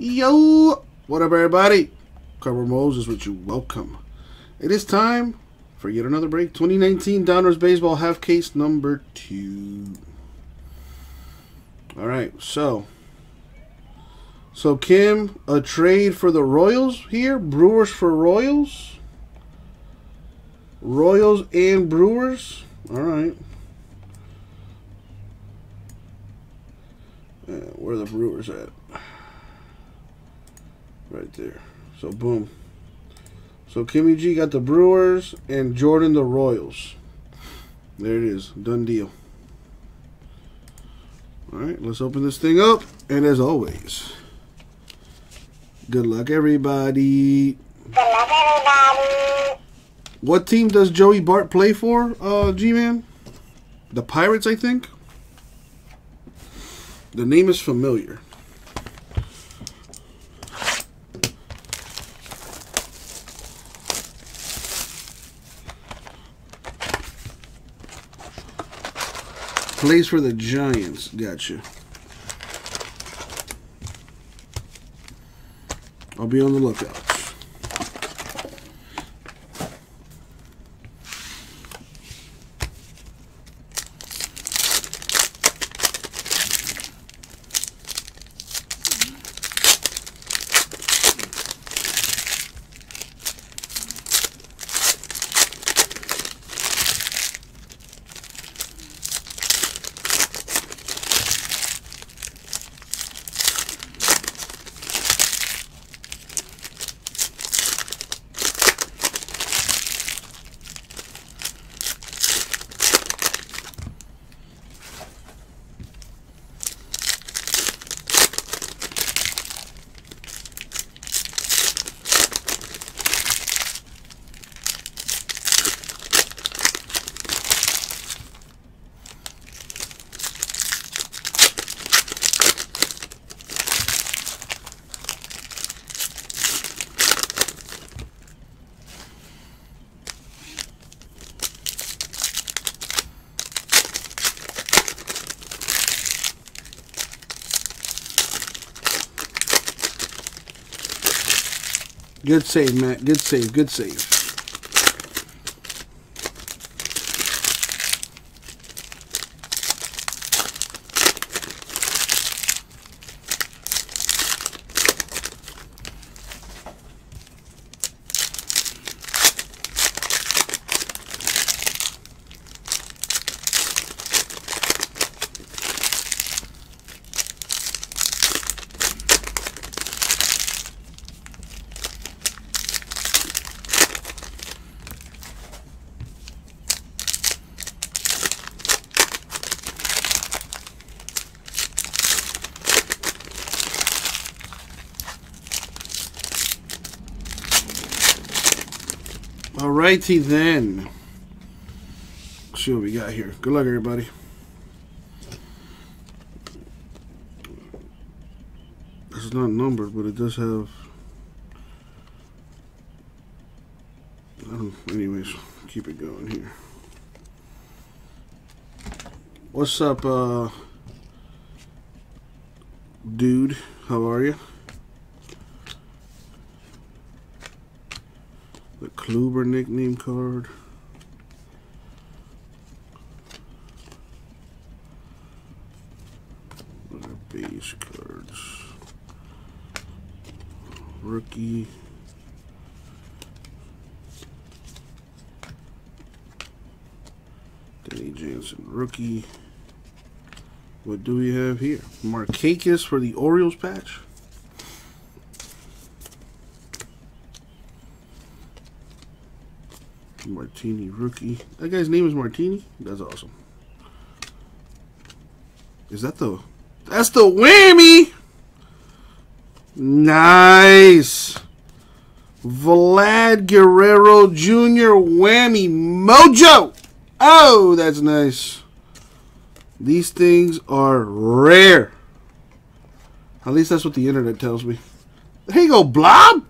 Yo, what up, everybody? Carver Moses with you. Welcome. It is time for yet another break. 2019 Downers Baseball half case number 2. All right, so Kim, a trade for the Royals here. Brewers for Royals. Royals and Brewers. All right. Where are the Brewers at? Right there. So, boom. So, Kimmy G got the Brewers and Jordan the Royals. There it is. Done deal. All right. Let's open this thing up. And as always, good luck, everybody. Good luck, everybody. What team does Joey Bart play for, G-Man? The Pirates, I think. The name is familiar. Plays for the Giants. Gotcha. I'll be on the lookout. Good save, Matt. Good save. Good save. Alrighty then. Let's see what we got here. Good luck, everybody. This is not numbered, but it does have. I don't know. Anyways, keep it going here. What's up, dude? How are you? The Kluber nickname card. What are base cards? Rookie. Danny Jansen, rookie. What do we have here? Markakis for the Orioles patch. Martini rookie. That guy's name is Martini? That's awesome. Is that the... That's the whammy! Nice! Vlad Guerrero Jr. Whammy Mojo! Oh, that's nice. These things are rare. At least that's what the internet tells me. There you go, Blob!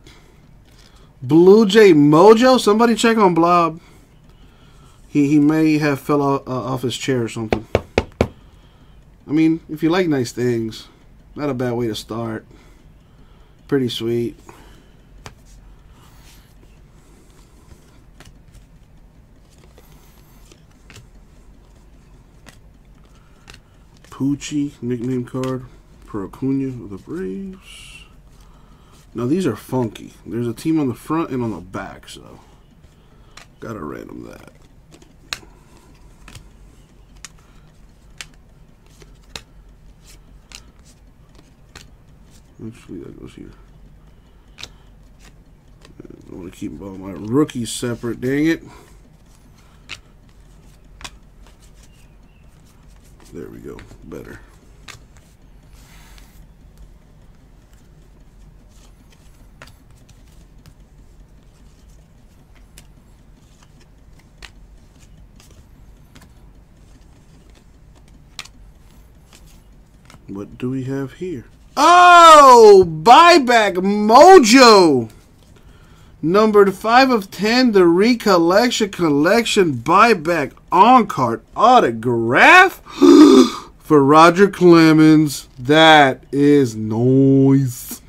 Blue Jay Mojo? Somebody check on Blob. He may have fell off his chair or something. I mean, if you like nice things, not a bad way to start. Pretty sweet. Pucci, nickname card. Per Acuna of the Braves. Now these are funky. There's a team on the front and on the back, so gotta random that. Actually, that goes here. I want to keep all my rookies separate, dang it. There we go, better. What do we have here? Oh, buyback mojo, numbered 5/10, the collection buyback on card autograph for Roger Clemens. That is noise.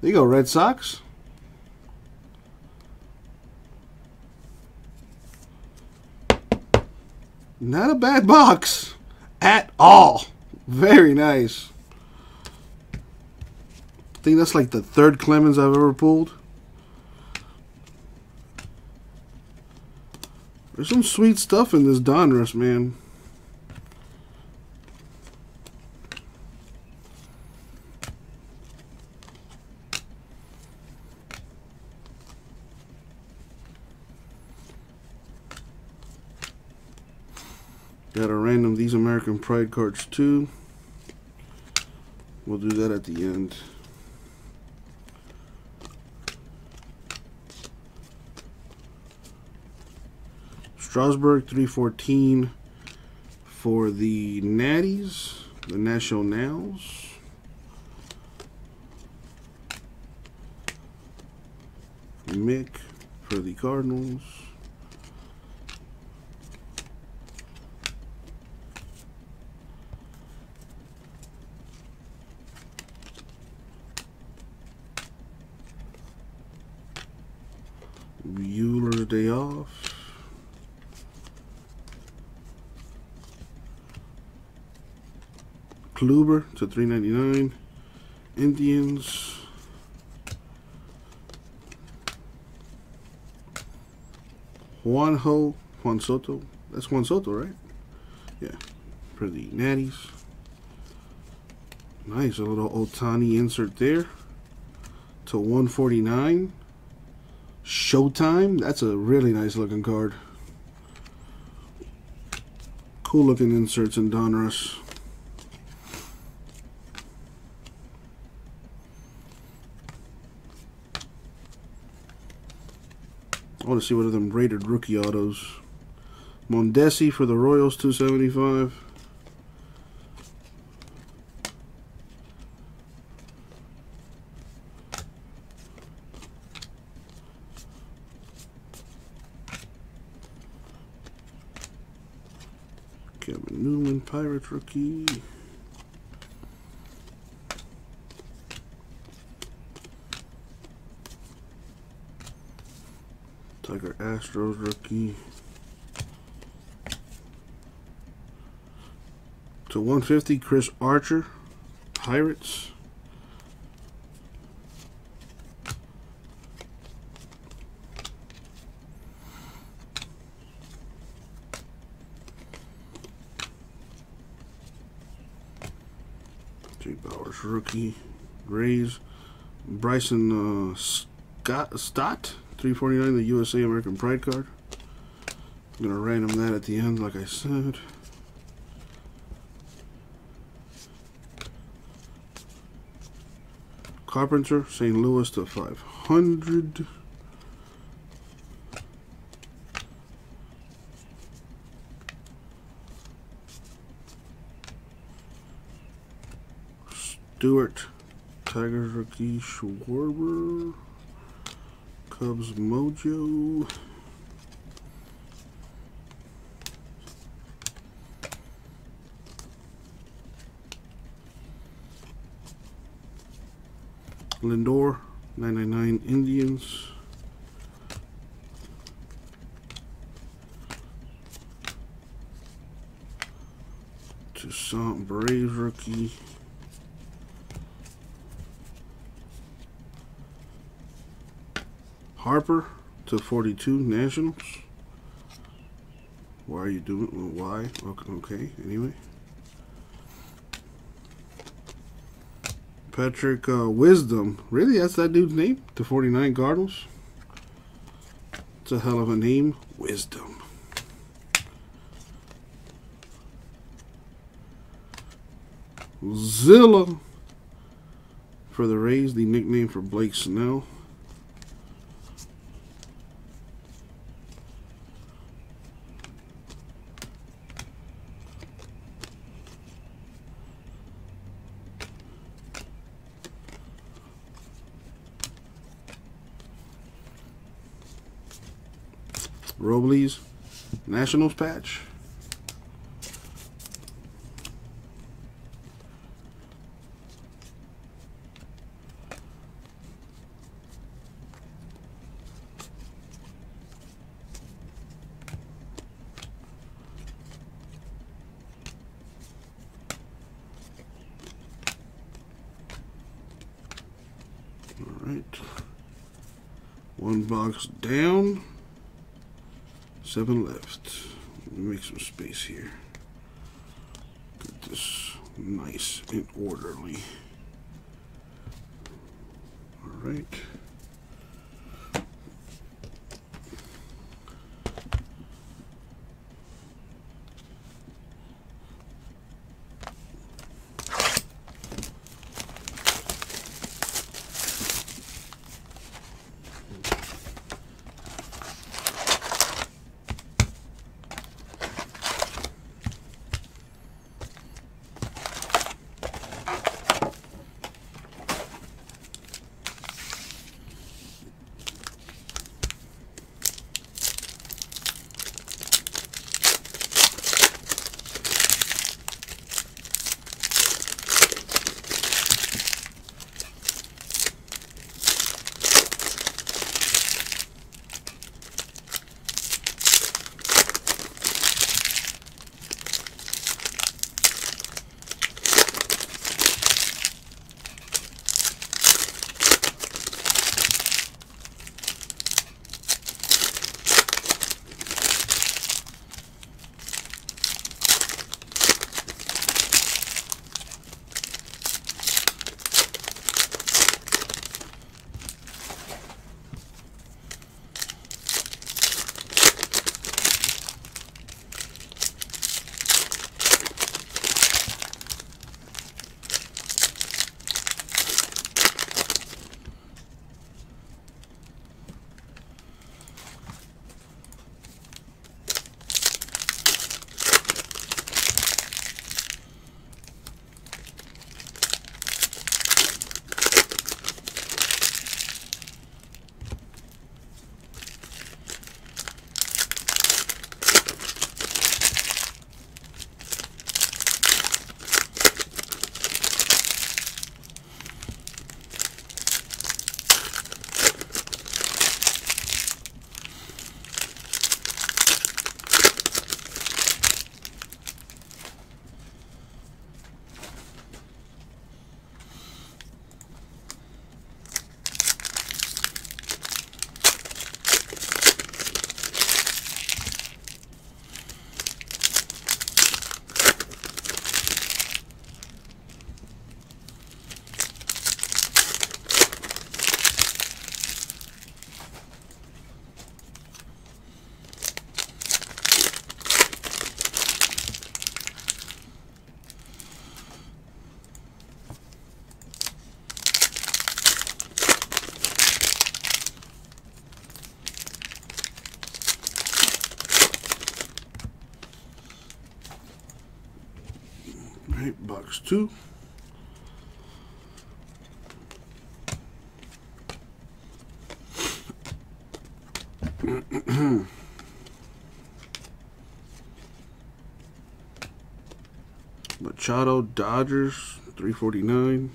There you go, Red Sox. Not a bad box at all. Very nice. I think that's like the third Clemens I've ever pulled. There's some sweet stuff in this Donruss, man. Got a random These American Pride cards too. We'll do that at the end. Strasburg 3/14 for the Natties, the Nationals. Mick for the Cardinals. Bueller day off. Kluber to 399, Indians. Juan Soto. That's Juan Soto, right? Yeah, for the Natties. Nice, a little Ohtani insert there. To 149. Showtime. That's a really nice looking card. Cool looking inserts in Donruss. I want to see one of them rated rookie autos. Mondesi for the Royals, 275. Kevin Newman, Pirates rookie. Tiger Astros rookie to 150, Chris Archer, Pirates. Jay Bowers rookie, Rays. Bryson Stott. 349, the USA American Pride card. I'm gonna random that at the end, like I said. Carpenter, St. Louis to 500. Stewart, Tigers rookie, Schwarber. Cubs mojo. Lindor, 999 Indians. Toussaint Braves rookie. Harper /42 Nationals. Why are you doing it? Why? Okay, anyway. Patrick Wisdom. Really? That's that dude's name? /49 Cardinals. It's a hell of a name. Wisdom. Zilla for the Rays, the nickname for Blake Snell. Robles, Nationals patch. All right. One box down. 7 left. Let me make some space here. Get this nice and orderly. Alright. Box 2. Machado, Dodgers, 349.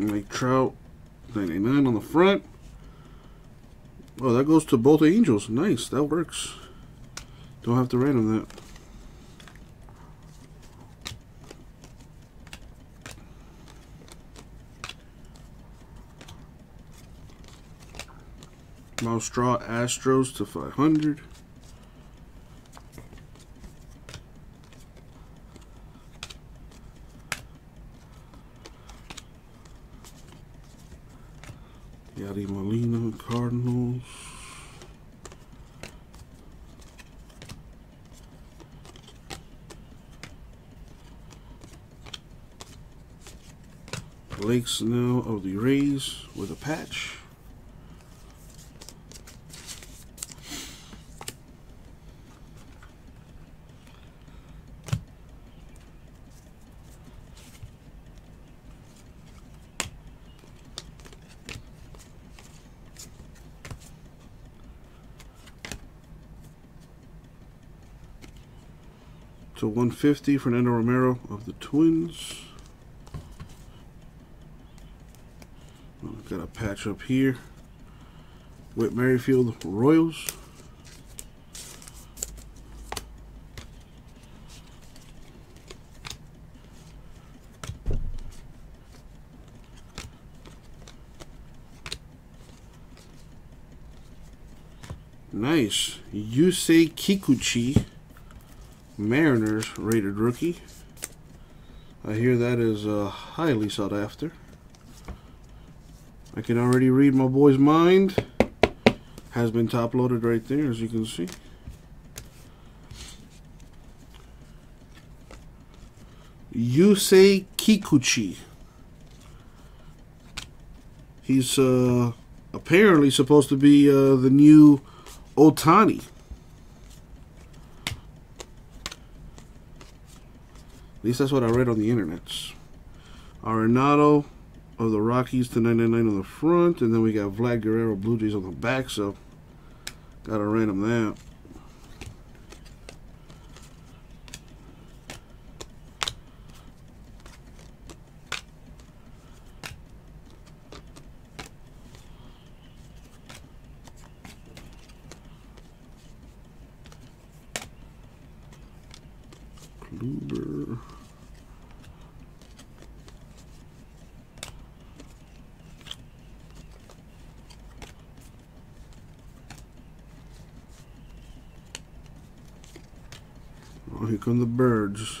Mike Trout, 99 on the front. Oh, that goes to both Angels. Nice, that works. Don't have to random that. Miles Straw, Astros to 500. Yadi Molina, Cardinals. Blake Snell of the Rays with a patch. To 150, Fernando Romero of the Twins. Got a patch up here. Whit Merrifield, Royals. Nice. Yusei Kikuchi, Mariners, rated rookie. I hear that is highly sought after. I can already read my boy's mind. Has been top loaded right there, as you can see. Yusei Kikuchi. He's apparently supposed to be the new Ohtani. At least that's what I read on the internet. Arenado of the Rockies to 99 on the front. And then we got Vlad Guerrero Blue Jays on the back. So, got to random that. Kluber. Oh, here come the birds.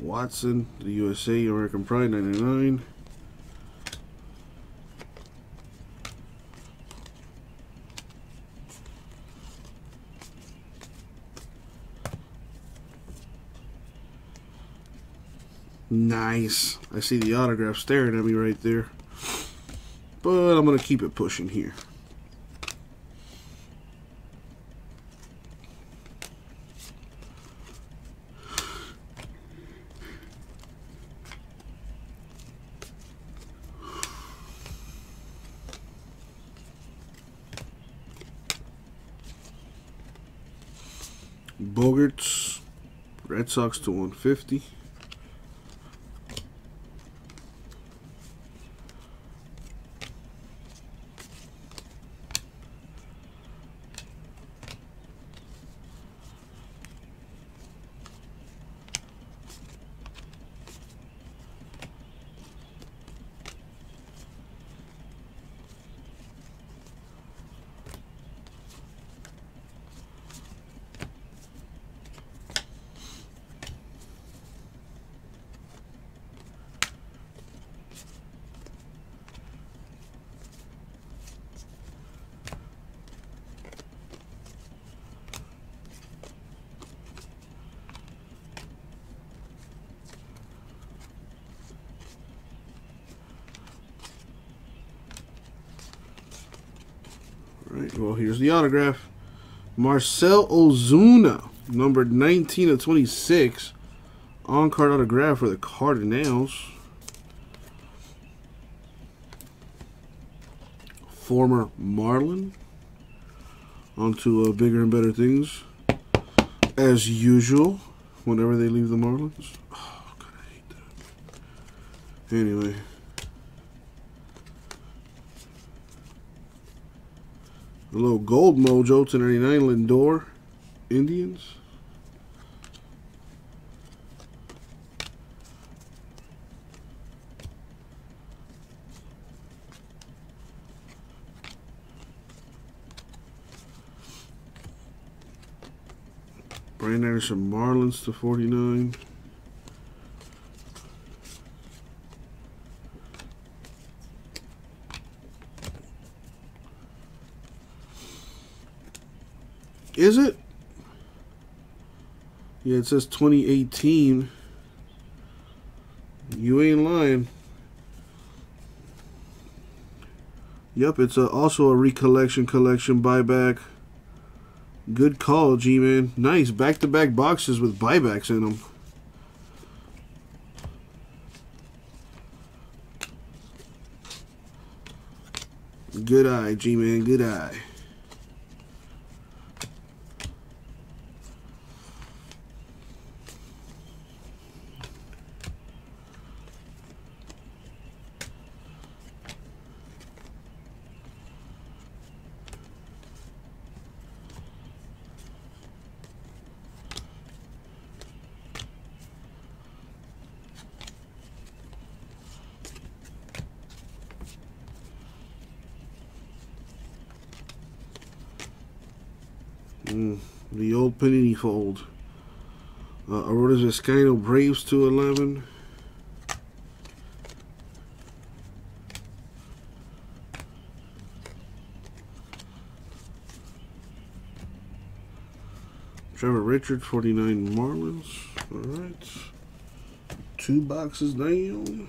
Watson, the USA, American Pride, 99. Nice. I see the autograph staring at me right there. But I'm going to keep it pushing here. Bogarts, Red Sox to 150. Well, here's the autograph. Marcell Ozuna, numbered 19 of 26. On-card autograph for the Cardinals. Former Marlin. On to bigger and better things. As usual, whenever they leave the Marlins. Anyway. A little gold mojo to 99, Lindor, Indians. Brand Anderson, Marlins to 49. Is it? Yeah, it says 2018. You ain't lying. Yep, it's also a recollection, collection, buyback. Good call, G-Man. Nice, back-to-back boxes with buybacks in them. Good eye, G-Man, good eye. The old Panini fold. Aroldis Vizcaino, Braves to 11. Trevor Richard, 49 Marlins. All right, two boxes down.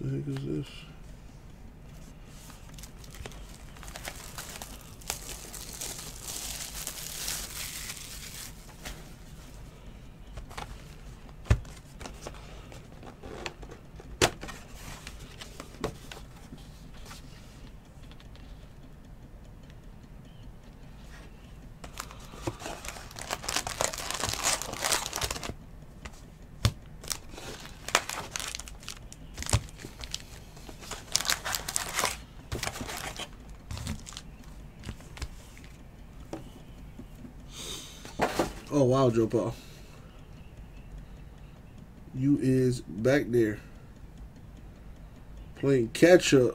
What the heck is this? Oh, wow, Joe Paul. You is back there playing catch-up.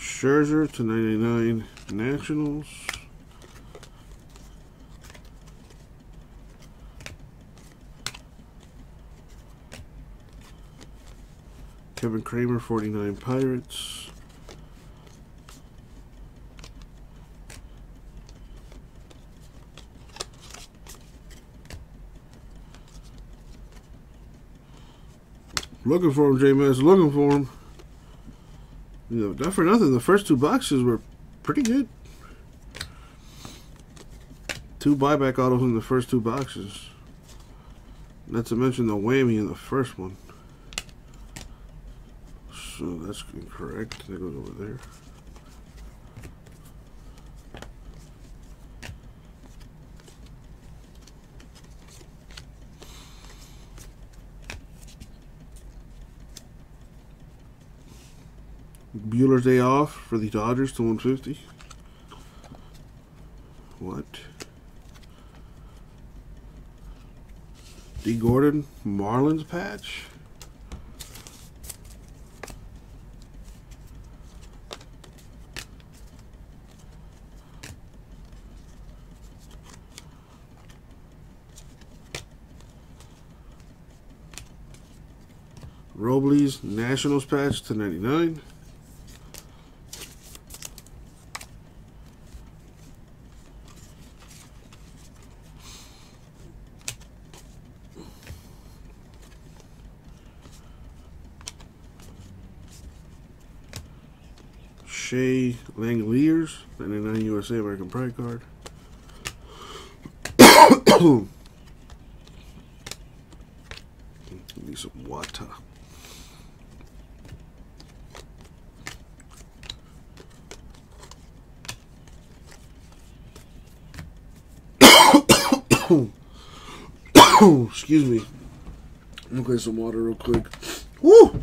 Scherzer to 99 Nationals. Kevin Kramer 49 Pirates. Looking for him, J-Mass. Looking for him. You know, not for nothing, the first two boxes were pretty good. Two buyback autos in the first two boxes. Not to mention the whammy in the first one. So that's incorrect. That goes over there. Bueller's day off for the Dodgers to 150. What? D Gordon, Marlins patch. Robles, Nationals patch to 99. Shea Langeliers, 99 USA American Pride card. Need some water. Excuse me. I'm gonna get some water real quick. Woo!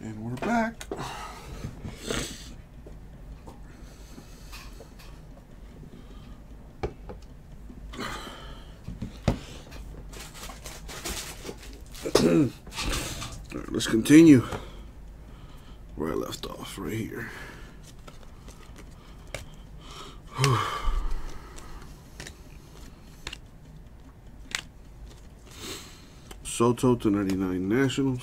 And we're back. All right, let's continue where I left off, right here. Soto to 99 Nationals.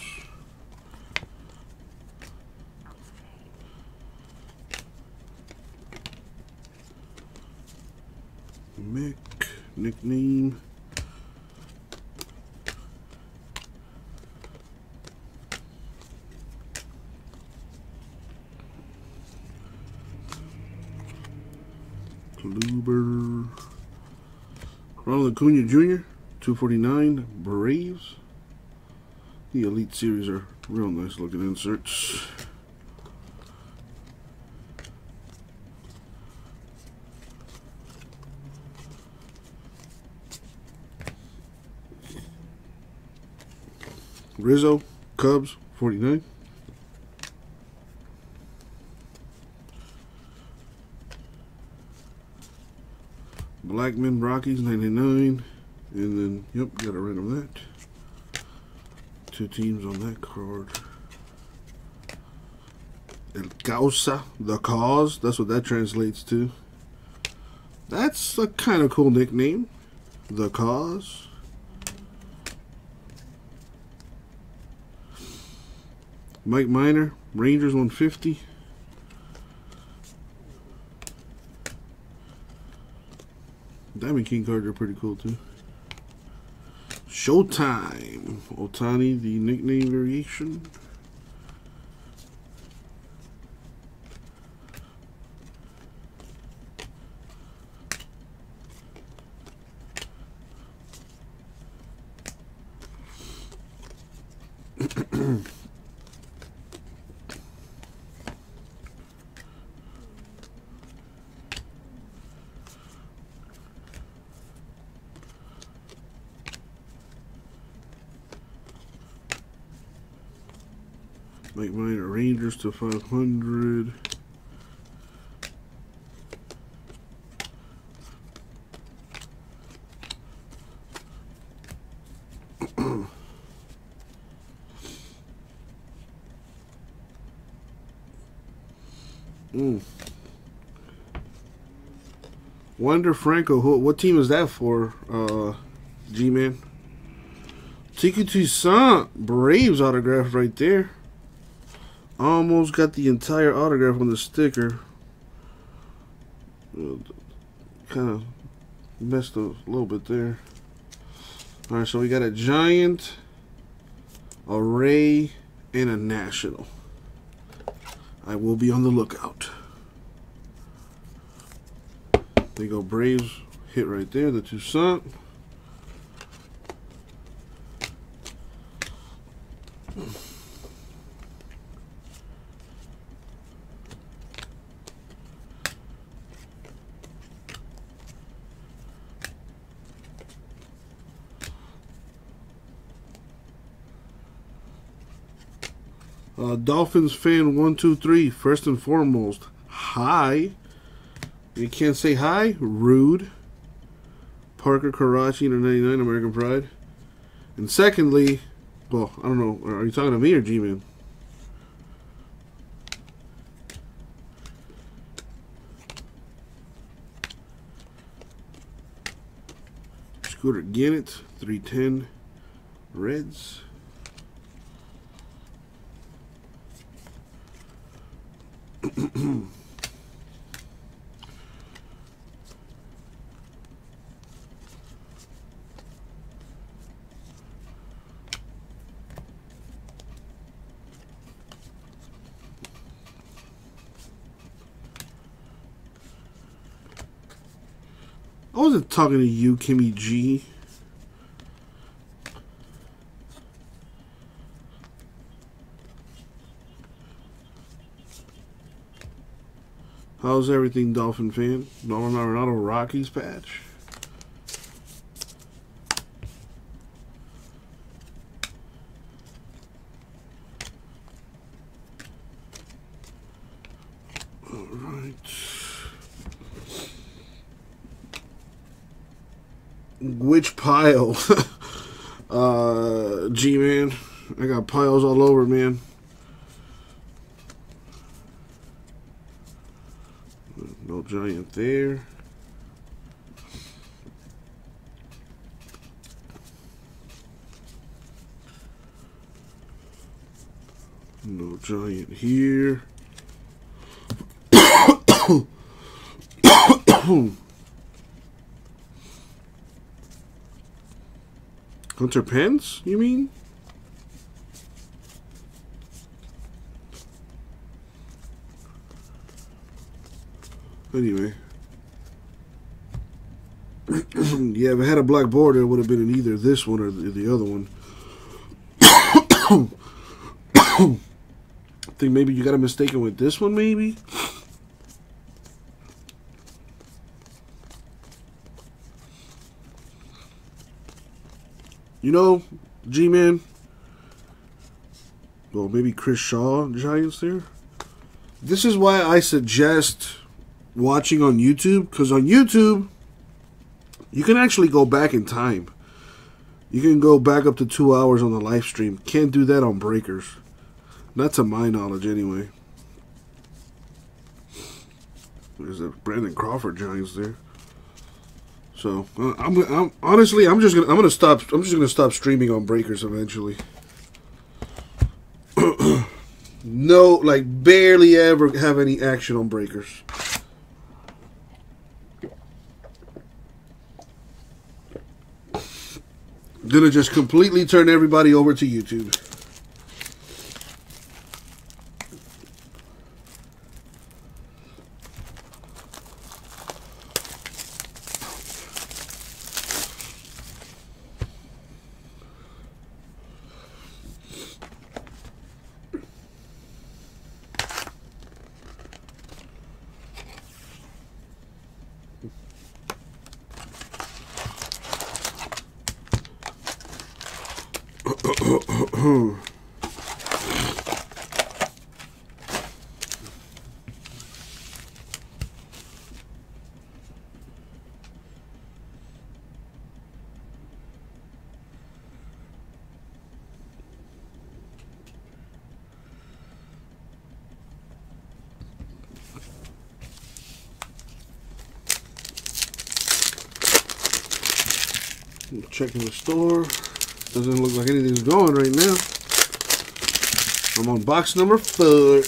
Nickname Ronald Acuna Jr., 249, Braves. The Elite Series are real nice looking inserts. Rizzo, Cubs, 49. Blackman, Rockies, 99. And then, yep, got rid of that. Two teams on that card. El Causa, the Cause. That's what that translates to. That's a kind of cool nickname. The Cause. Mike Minor, Rangers, 150. Diamond King cards are pretty cool too. Showtime, Ohtani, the nickname variation. Mike Minor, Rangers to 500. Wander Franco, what team is that for, G-Man? Touki Toussaint, Braves autograph right there. Almost got the entire autograph on the sticker. Kind of messed up a little bit there. Alright, so we got a Giant, a Ray, and a National. I will be on the lookout. There you go, Braves hit right there, the Toussaint. Dolphins fan 123, first and foremost, hi. You can't say hi, rude. Parker Karachi, under 99, American Pride. And secondly, well, I don't know, are you talking to me or G-Man? Scooter Gennett, 310, Reds. I wasn't talking to you, Kimmy G. How's everything, Dolphin fan? Nolan Arenado Rockies patch. All right. Which pile? G-Man. I got piles all over, man. No Giant there. No Giant here. Hunter Pence, you mean? Anyway. Yeah, if it had a black border, it would have been in either this one or the other one. I think maybe you got it mistaken with this one, maybe. You know, G-Man. Well, maybe Chris Shaw, Giants there. This is why I suggest watching on YouTube, because on YouTube, you can actually go back in time. You can go back up to 2 hours on the live stream. Can't do that on Breakers. Not to my knowledge, anyway. There's a Brandon Crawford Giants there. So I'm honestly I'm gonna stop. I'm just gonna stop streaming on Breakers eventually. No, like barely ever have any action on Breakers. Gonna just completely turn everybody over to YouTube. Checking the store. Doesn't look like anything's going right now. I'm on box number 4.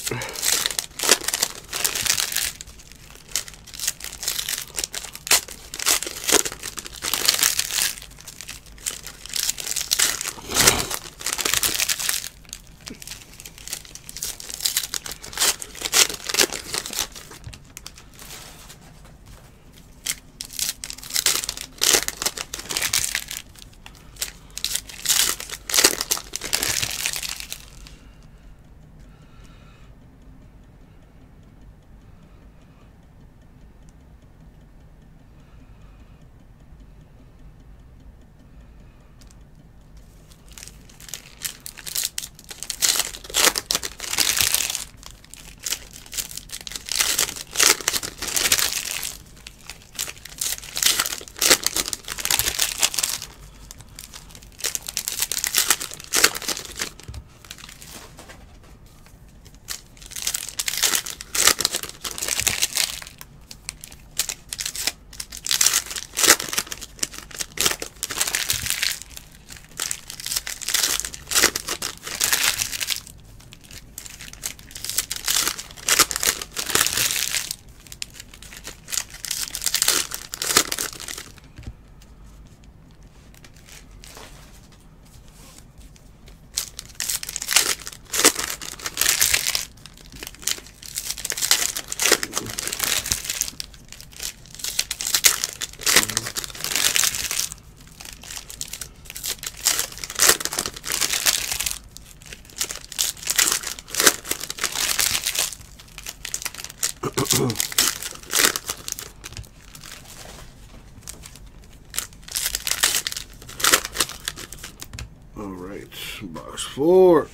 Alright, box 4.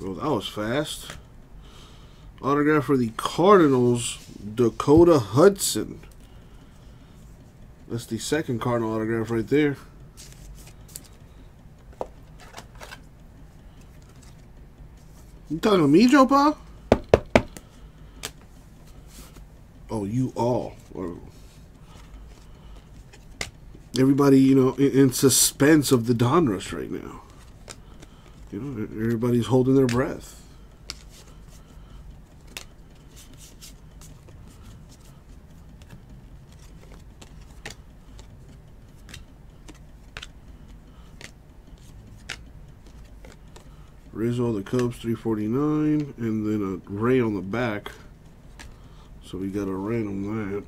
Well, that was fast. Autograph for the Cardinals, Dakota Hudson. That's the second Cardinal autograph right there. You talking to me, Joe Paul? Oh, you all. Everybody, you know, in suspense of the Don Rush right now. You know, everybody's holding their breath. Rizzo, the Cubs, 349, and then a Ray on the back. So we got a random that.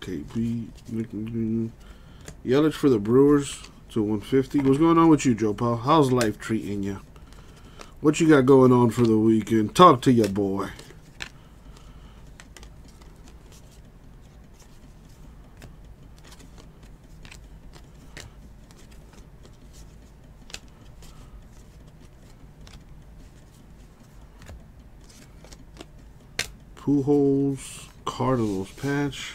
KB. Yelich for the Brewers to 150. What's going on with you, Joe Paul? How's life treating you? What you got going on for the weekend? Talk to your boy. Pujols, Cardinals patch.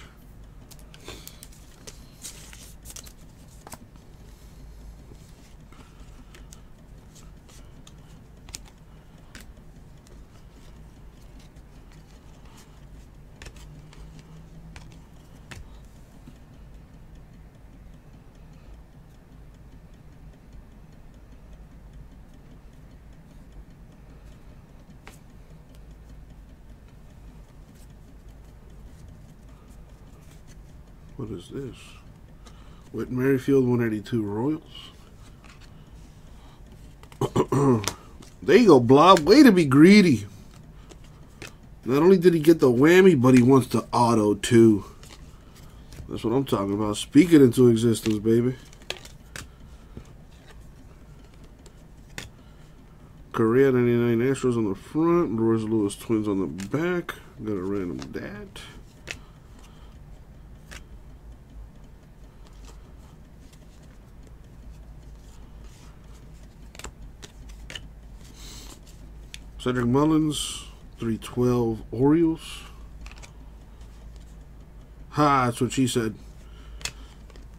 What is this? Whit Merrifield, 182 Royals. There you go, Blob. Way to be greedy. Not only did he get the whammy, but he wants the auto, too. That's what I'm talking about. Speak it into existence, baby. Correa, 99 Astros on the front. Brewers, Lewis Twins on the back. Got a random dat. Cedric Mullins, 312 Orioles. Ha, that's what she said.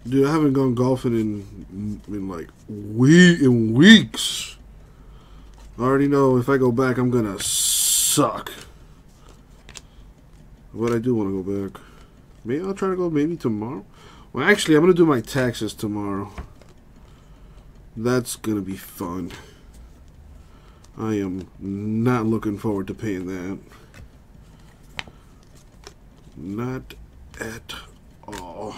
Dude, I haven't gone golfing in weeks. I already know if I go back, I'm gonna suck. But I do want to go back. Maybe I'll try to go maybe tomorrow. Well, actually, I'm gonna do my taxes tomorrow. That's gonna be fun. I am not looking forward to paying that. Not at all.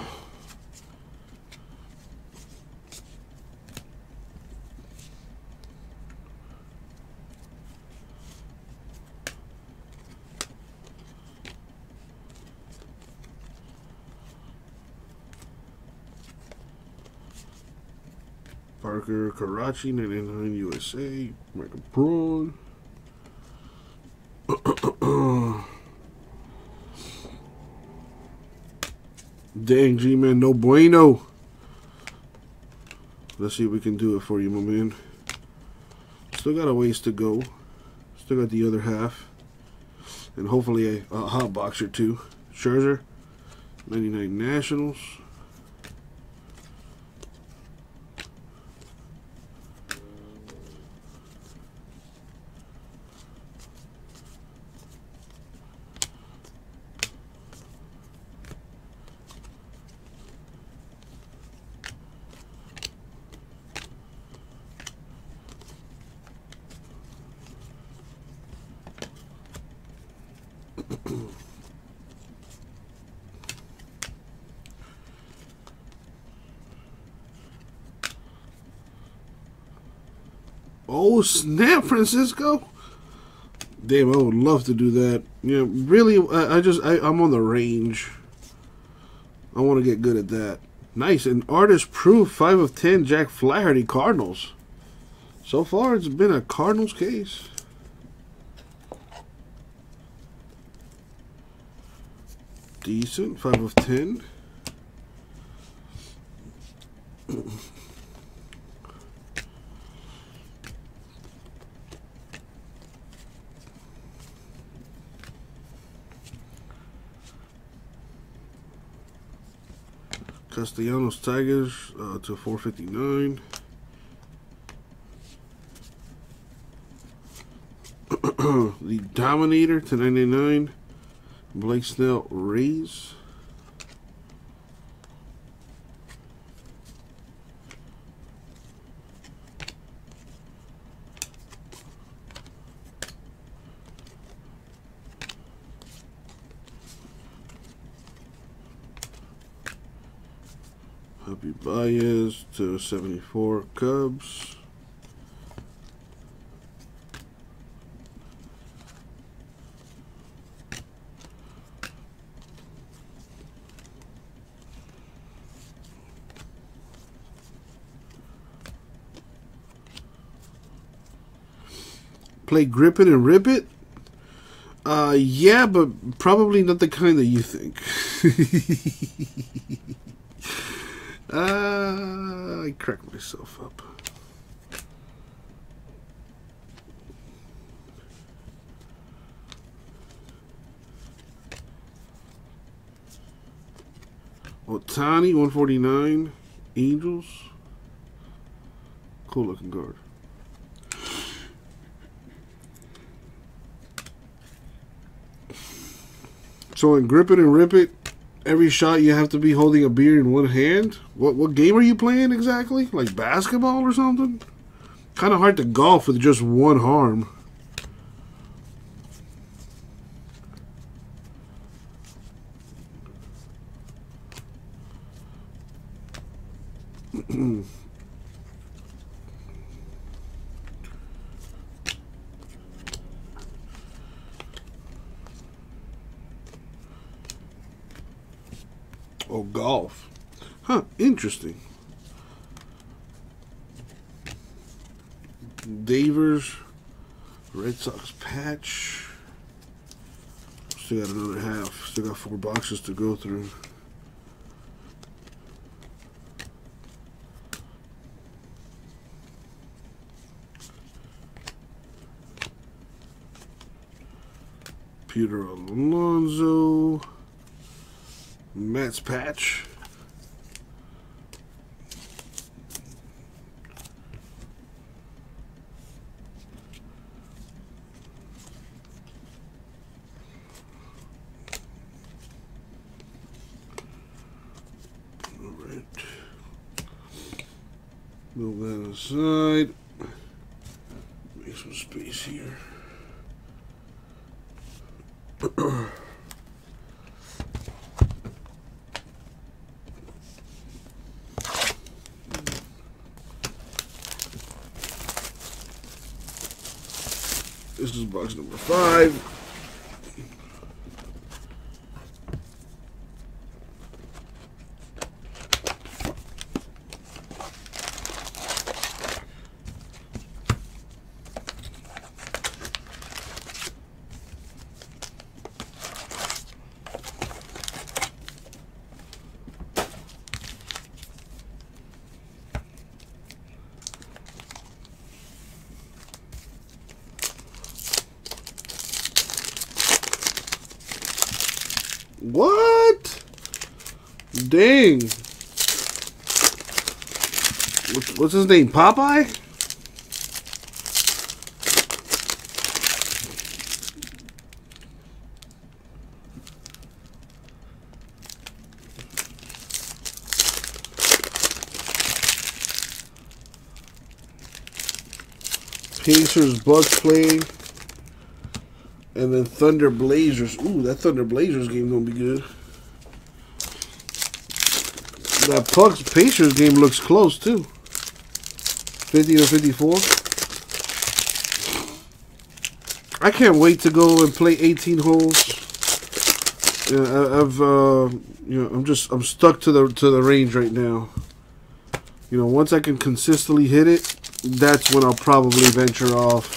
Parker Karachi, 99 USA, Michael Braun. Dang, G-Man, no bueno. Let's see if we can do it for you, my man. Still got a ways to go. Still got the other half. And hopefully a hot box or two. Scherzer, 99 Nationals. Oh, snap, Francisco. Damn, I would love to do that. Yeah, really, I'm on the range. I want to get good at that. Nice, and artist proof, 5 of 10, Jack Flaherty, Cardinals. So far, it's been a Cardinals case. Decent, 5 of 10. Castellanos Tigers to 459. The Dominator to 99. Blake Snell Rays. Copy Baez to 74 Cubs. Play grip it and rip it? Yeah, but probably not the kind that you think. I cracked myself up. Ohtani, 149. Angels. Cool looking guard. So in grip it and rip it, every shot you have to be holding a beer in one hand. What game are you playing exactly? Like basketball or something? Kind of hard to golf with just one arm. Oh, golf. Huh, interesting. Davers, Red Sox patch. Still got another half. Still got 4 boxes to go through. Peter Alonso. Matt's patch. All right. Move that aside. Make some space here. This is box number 5. What? Dang. What's his name? Popeye? Pacers, Bucks playing. And then Thunder Blazers. Ooh, that Thunder Blazers game gonna be good. That Bucks Pacers game looks close too. 50-54. I can't wait to go and play 18 holes. Yeah, I'm stuck to the range right now. You know, once I can consistently hit it, that's when I'll probably venture off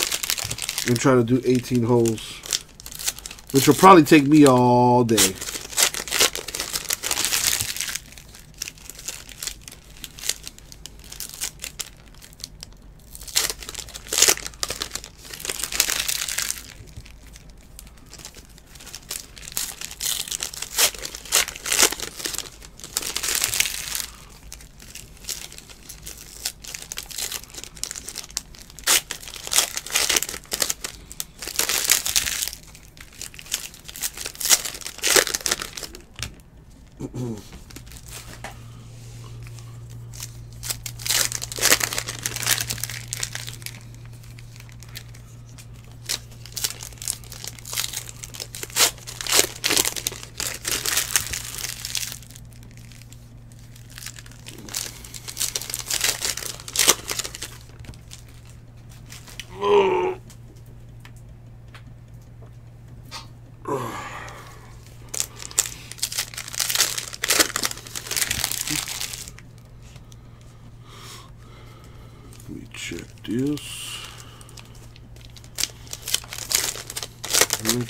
and try to do 18 holes. Which will probably take me all day.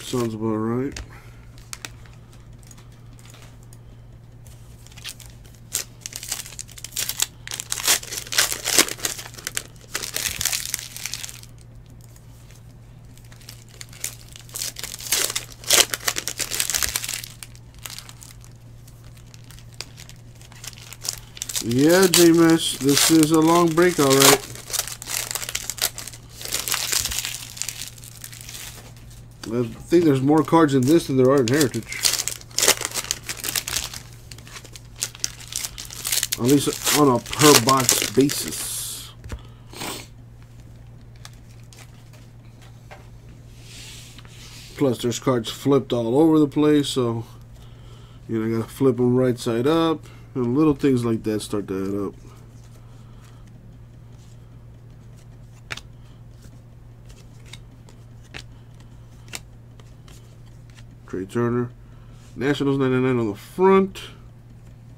Sounds about right. Yeah, Jameis, this is a long break, all right. I think there's more cards in this than there are in Heritage. At least on a per box basis. Plus there's cards flipped all over the place, so you know, you gotta flip them right side up, and little things like that start to add up. Trey Turner, Nationals 99 on the front,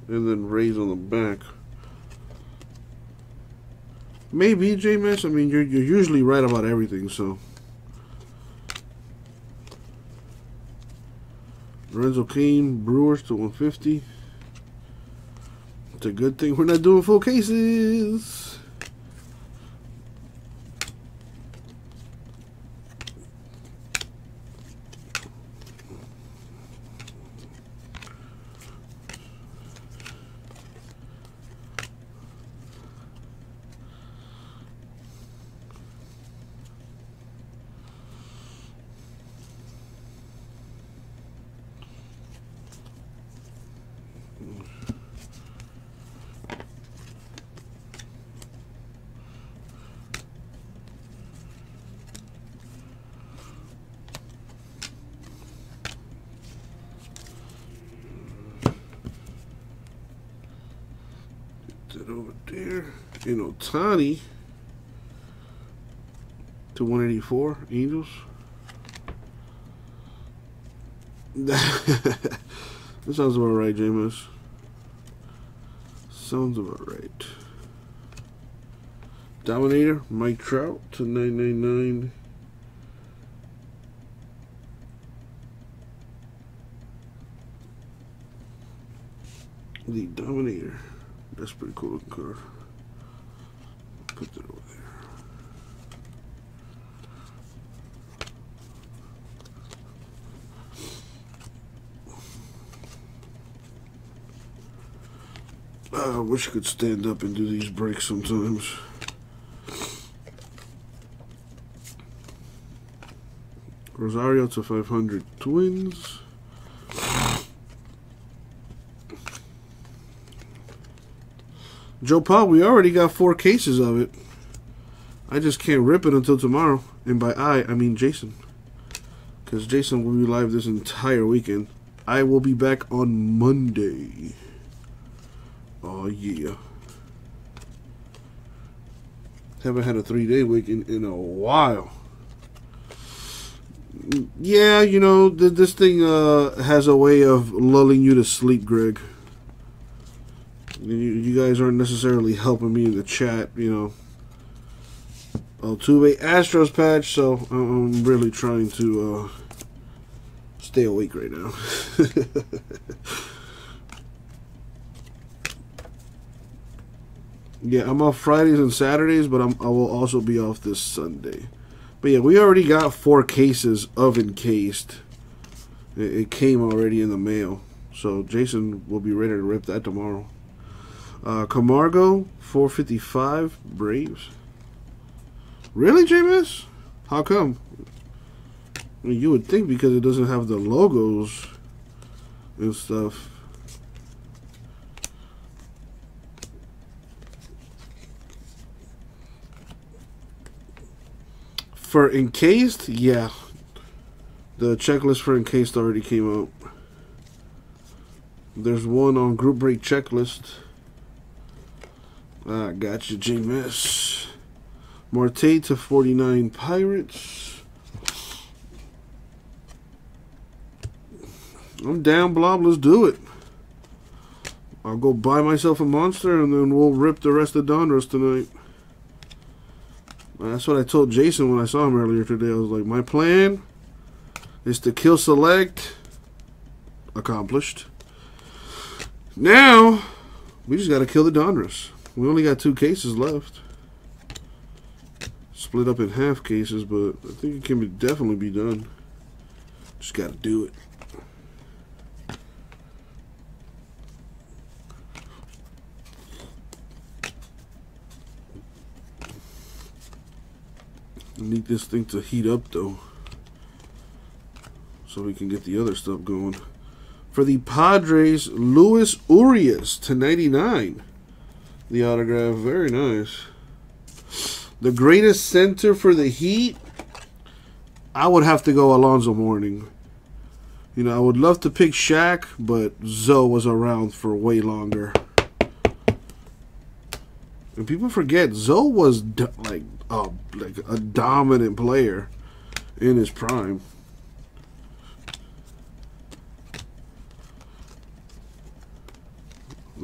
and then Rays on the back. Maybe Jameis. I mean, you're usually right about everything. So Lorenzo Cain, Brewers to 150. It's a good thing we're not doing full cases. Over there in Ohtani to 184 Angels. That sounds about right, Jameis. Sounds about right. Dominator Mike Trout to 999. The Dominator. That's pretty cool looking card. Put that over there. I wish I could stand up and do these breaks sometimes. Rosario to 500 Twins. Joe Paul, we already got 4 cases of it. I just can't rip it until tomorrow. And by I mean Jason. Because Jason will be live this entire weekend. I will be back on Monday. Oh, yeah. Haven't had a 3-day weekend in a while. Yeah, you know, this thing has a way of lulling you to sleep, Greg. You guys aren't necessarily helping me in the chat, you know. Altuve Astros patch, so I'm really trying to stay awake right now. Yeah, I'm off Fridays and Saturdays, but I will also be off this Sunday. But yeah, we already got 4 cases of Encased. It came already in the mail. So Jason will be ready to rip that tomorrow. Camargo, 455, Braves. Really, Jameis? How come? I mean, you would think because it doesn't have the logos and stuff. For Encased, yeah. The checklist for Encased already came out. There's one on Group Break Checklist. I got you, Jameis. Marte to 49 Pirates. I'm down, Blob. Let's do it. I'll go buy myself a monster, and then we'll rip the rest of Donruss tonight. That's what I told Jason when I saw him earlier today. I was like, my plan is to kill select. Accomplished. Now, we just got to kill the Donruss. We only got 2 cases left. Split up in half cases, but I think it can be, definitely be done. Just got to do it. I need this thing to heat up though, so we can get the other stuff going. For the Padres, Luis Urias to 99. The autograph, very nice. The greatest center for the Heat, I would have to go Alonzo Mourning. You know, I would love to pick Shaq, but Zoe was around for way longer. And people forget, Zoe was like a dominant player in his prime.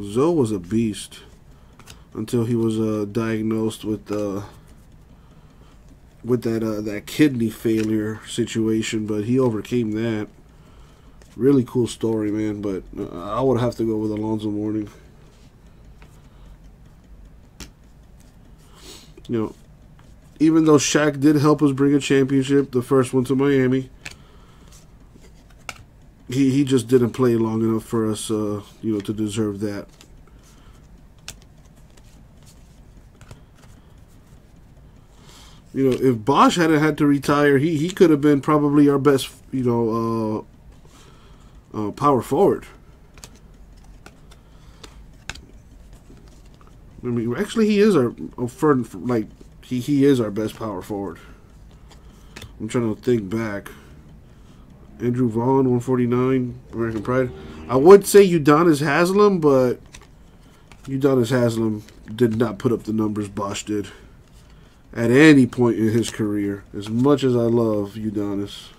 Zoe was a beast until he was diagnosed with that kidney failure situation, but he overcame that. Really cool story, man. But I would have to go with Alonzo Mourning. You know, even though Shaq did help us bring a championship, the first one to Miami, he just didn't play long enough for us, you know, to deserve that. You know, if Bosch hadn't had to retire, he could have been probably our best, you know, power forward. I mean, actually, he is our he is our best power forward. I'm trying to think back. Andrew Vaughn, 149, American Pride. I would say Udonis Haslem, but Udonis Haslem did not put up the numbers Bosch did at any point in his career. As much as I love Udonis.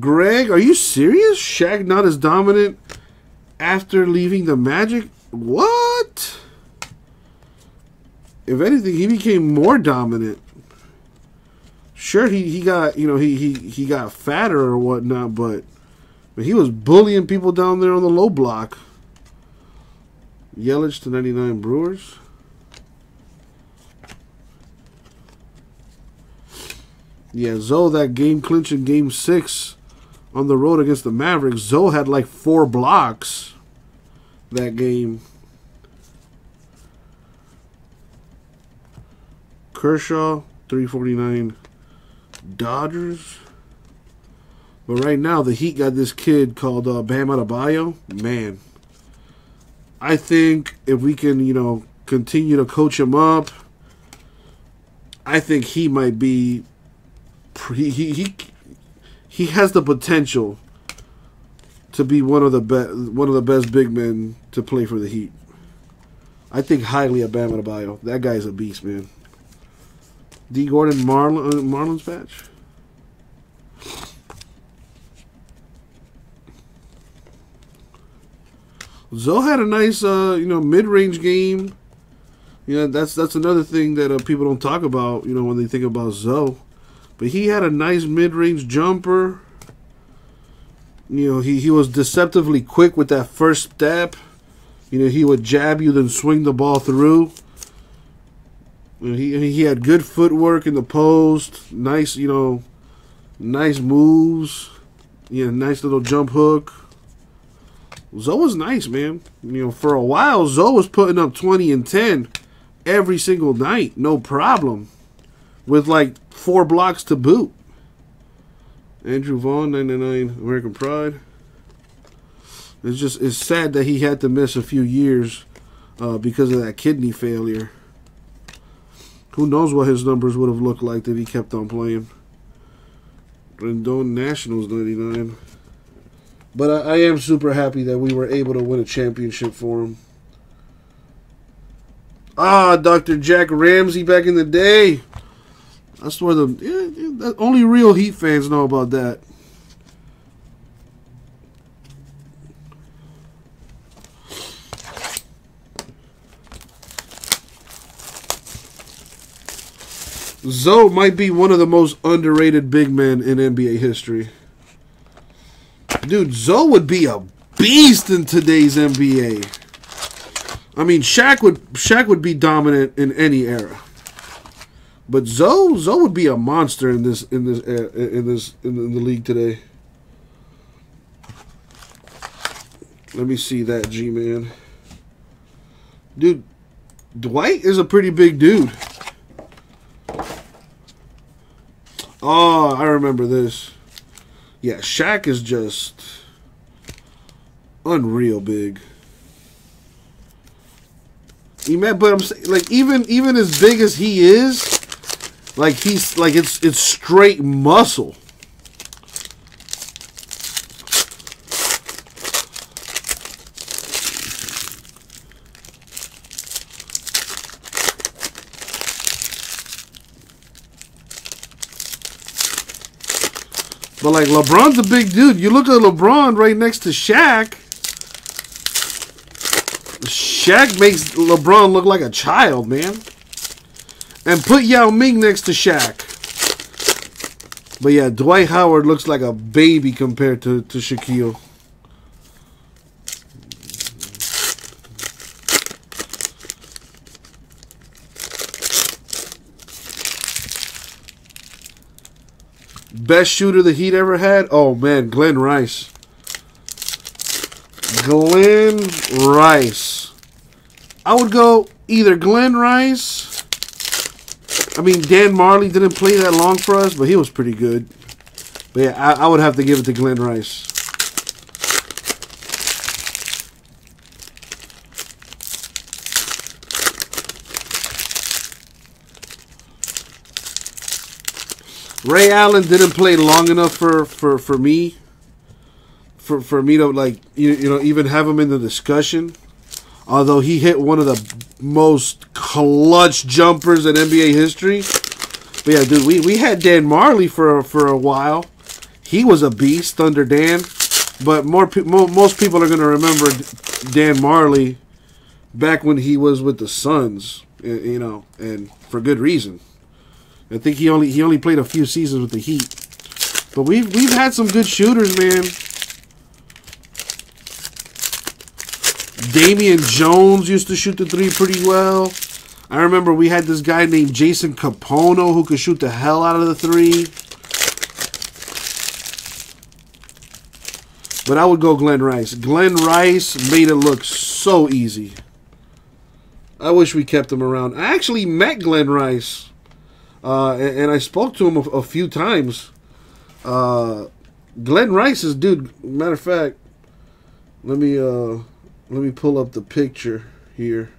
Greg, are you serious? Shaq not as dominant after leaving the Magic? What? If anything, he became more dominant. Sure, he got, you know, he got fatter or whatnot, but he was bullying people down there on the low block. Yelich to 99 Brewers. Yeah, Zoe, that game clinch in Game 6 on the road against the Mavericks, Zoe had like 4 blocks that game. Kershaw, 349 Dodgers. But right now, the Heat got this kid called Bam Adebayo. Man, I think if we can, you know, continue to coach him up, I think he might be... He has the potential to be one of the best big men to play for the Heat. I think highly of Bam Adebayo. That guy's a beast, man. D Gordon Marlins patch. Zoe had a nice you know, mid-range game. You know, that's another thing that people don't talk about, you know, when they think about Zoe. But he had a nice mid-range jumper. You know, he was deceptively quick with that first step. You know, he would jab you, then swing the ball through. You know, he had good footwork in the post. Nice, you know, nice moves. Yeah, nice little jump hook. Zoe was nice, man. You know, for a while, Zoe was putting up 20 and 10 every single night. No problem. With like 4 blocks to boot. Andrew Vaughn, 99, American Pride. It's just, it's sad that he had to miss a few years because of that kidney failure. Who knows what his numbers would have looked like if he kept on playing. Rendon Nationals, 99. But I am super happy that we were able to win a championship for him. Ah, Dr. Jack Ramsey back in the day. I swear only real Heat fans know about that. Zoe might be one of the most underrated big men in NBA history. Dude, Zoe would be a beast in today's NBA. I mean, Shaq would be dominant in any era, but Zoe would be a monster in the league today. Let me see that G-Man. Dude, Dwight is a pretty big dude. Oh, I remember this. Yeah, Shaq is just unreal big. But I'm saying, like, even as big as he is, like, he's like, it's straight muscle. But, like, LeBron's a big dude. You look at LeBron right next to Shaq. Shaq makes LeBron look like a child, man. And put Yao Ming next to Shaq. But yeah, Dwight Howard looks like a baby compared to Shaquille. Best shooter the Heat ever had? Oh, man, Glenn Rice. Glenn Rice. I would go either Glenn Rice. I mean, Dan Marley didn't play that long for us, but he was pretty good. But yeah, I would have to give it to Glenn Rice. Ray Allen didn't play long enough for me to, like, you know, even have him in the discussion. Although he hit one of the most clutch jumpers in NBA history. But yeah, dude, we had Dan Marley for a while. He was a beast under Dan, but most people are going to remember Dan Marley back when he was with the Suns, you know, and for good reason. I think he only played a few seasons with the Heat. But we've had some good shooters, man. Damian Jones used to shoot the three pretty well. I remember we had this guy named Jason Capono who could shoot the hell out of the three. But I would go Glenn Rice. Glenn Rice made it look so easy. I wish we kept him around. I actually met Glenn Rice. And I spoke to him a few times. Glenn Rice's dude. Matter of fact, let me pull up the picture here.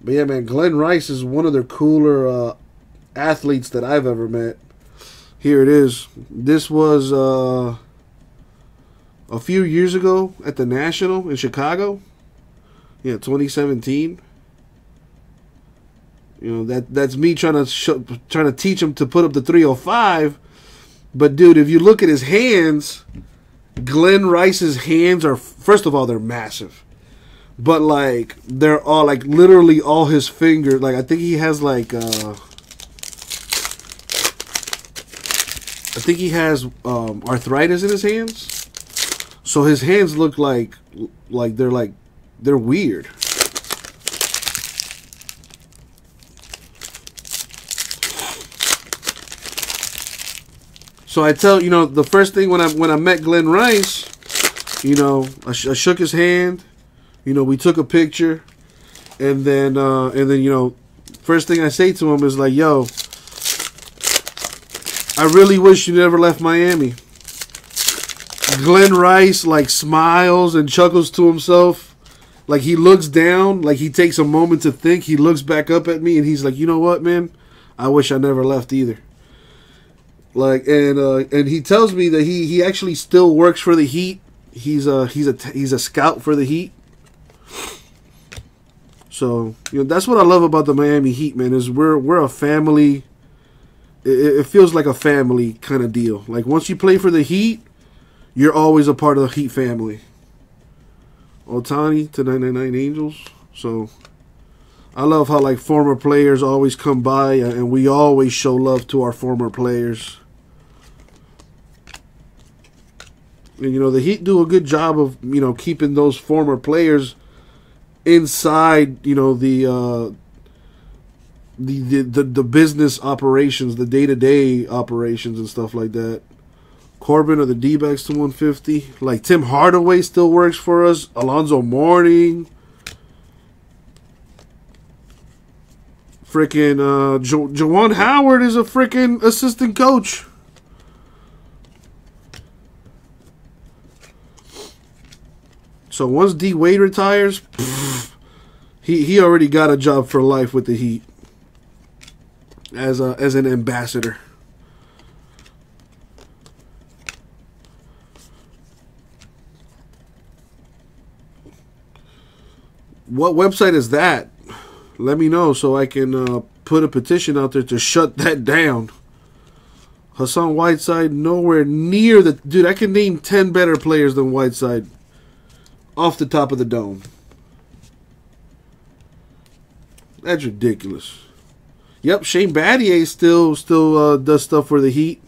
But yeah, man, Glenn Rice is one of the cooler athletes that I've ever met. Here it is. This was a few years ago at the National in Chicago. Yeah, 2017. You know, that's me trying to teach him to put up the 305. But, dude, if you look at his hands, Glenn Rice's hands are, first of all, they're massive. But, like, they're all, like, literally all his fingers. Like, I think he has, like, arthritis in his hands. So his hands look like they're weird. So I tell, you know, the first thing when I met Glenn Rice, you know, I shook his hand, you know, we took a picture, and then you know, first thing I say to him is like, yo, I really wish you never left Miami. Glenn Rice, like, smiles and chuckles to himself, like, he looks down, like, he takes a moment to think, he looks back up at me, and he's like, you know what, man, I wish I never left either. Like, and he tells me that he actually still works for the Heat. He's a scout for the Heat. So, you know, that's what I love about the Miami Heat, man, is we're a family. It feels like a family kind of deal. Like, once you play for the Heat, you're always a part of the Heat family. Ohtani to 999 Angels. So, I love how, like, former players always come by, and we always show love to our former players. And, you know, the Heat do a good job of, you know, keeping those former players inside, you know, the business operations, the day-to-day operations and stuff like that. Corbin or the D-backs to 150. Like, Tim Hardaway still works for us. Alonzo Mourning. Freaking Jawan Howard is a freaking assistant coach. So once D Wade retires, pff, he already got a job for life with the Heat as an ambassador. What website is that? Let me know so I can put a petition out there to shut that down. Hassan Whiteside, nowhere near the... Dude, I can name 10 better players than Whiteside off the top of the dome. That's ridiculous. Yep, Shane Battier still does stuff for the Heat.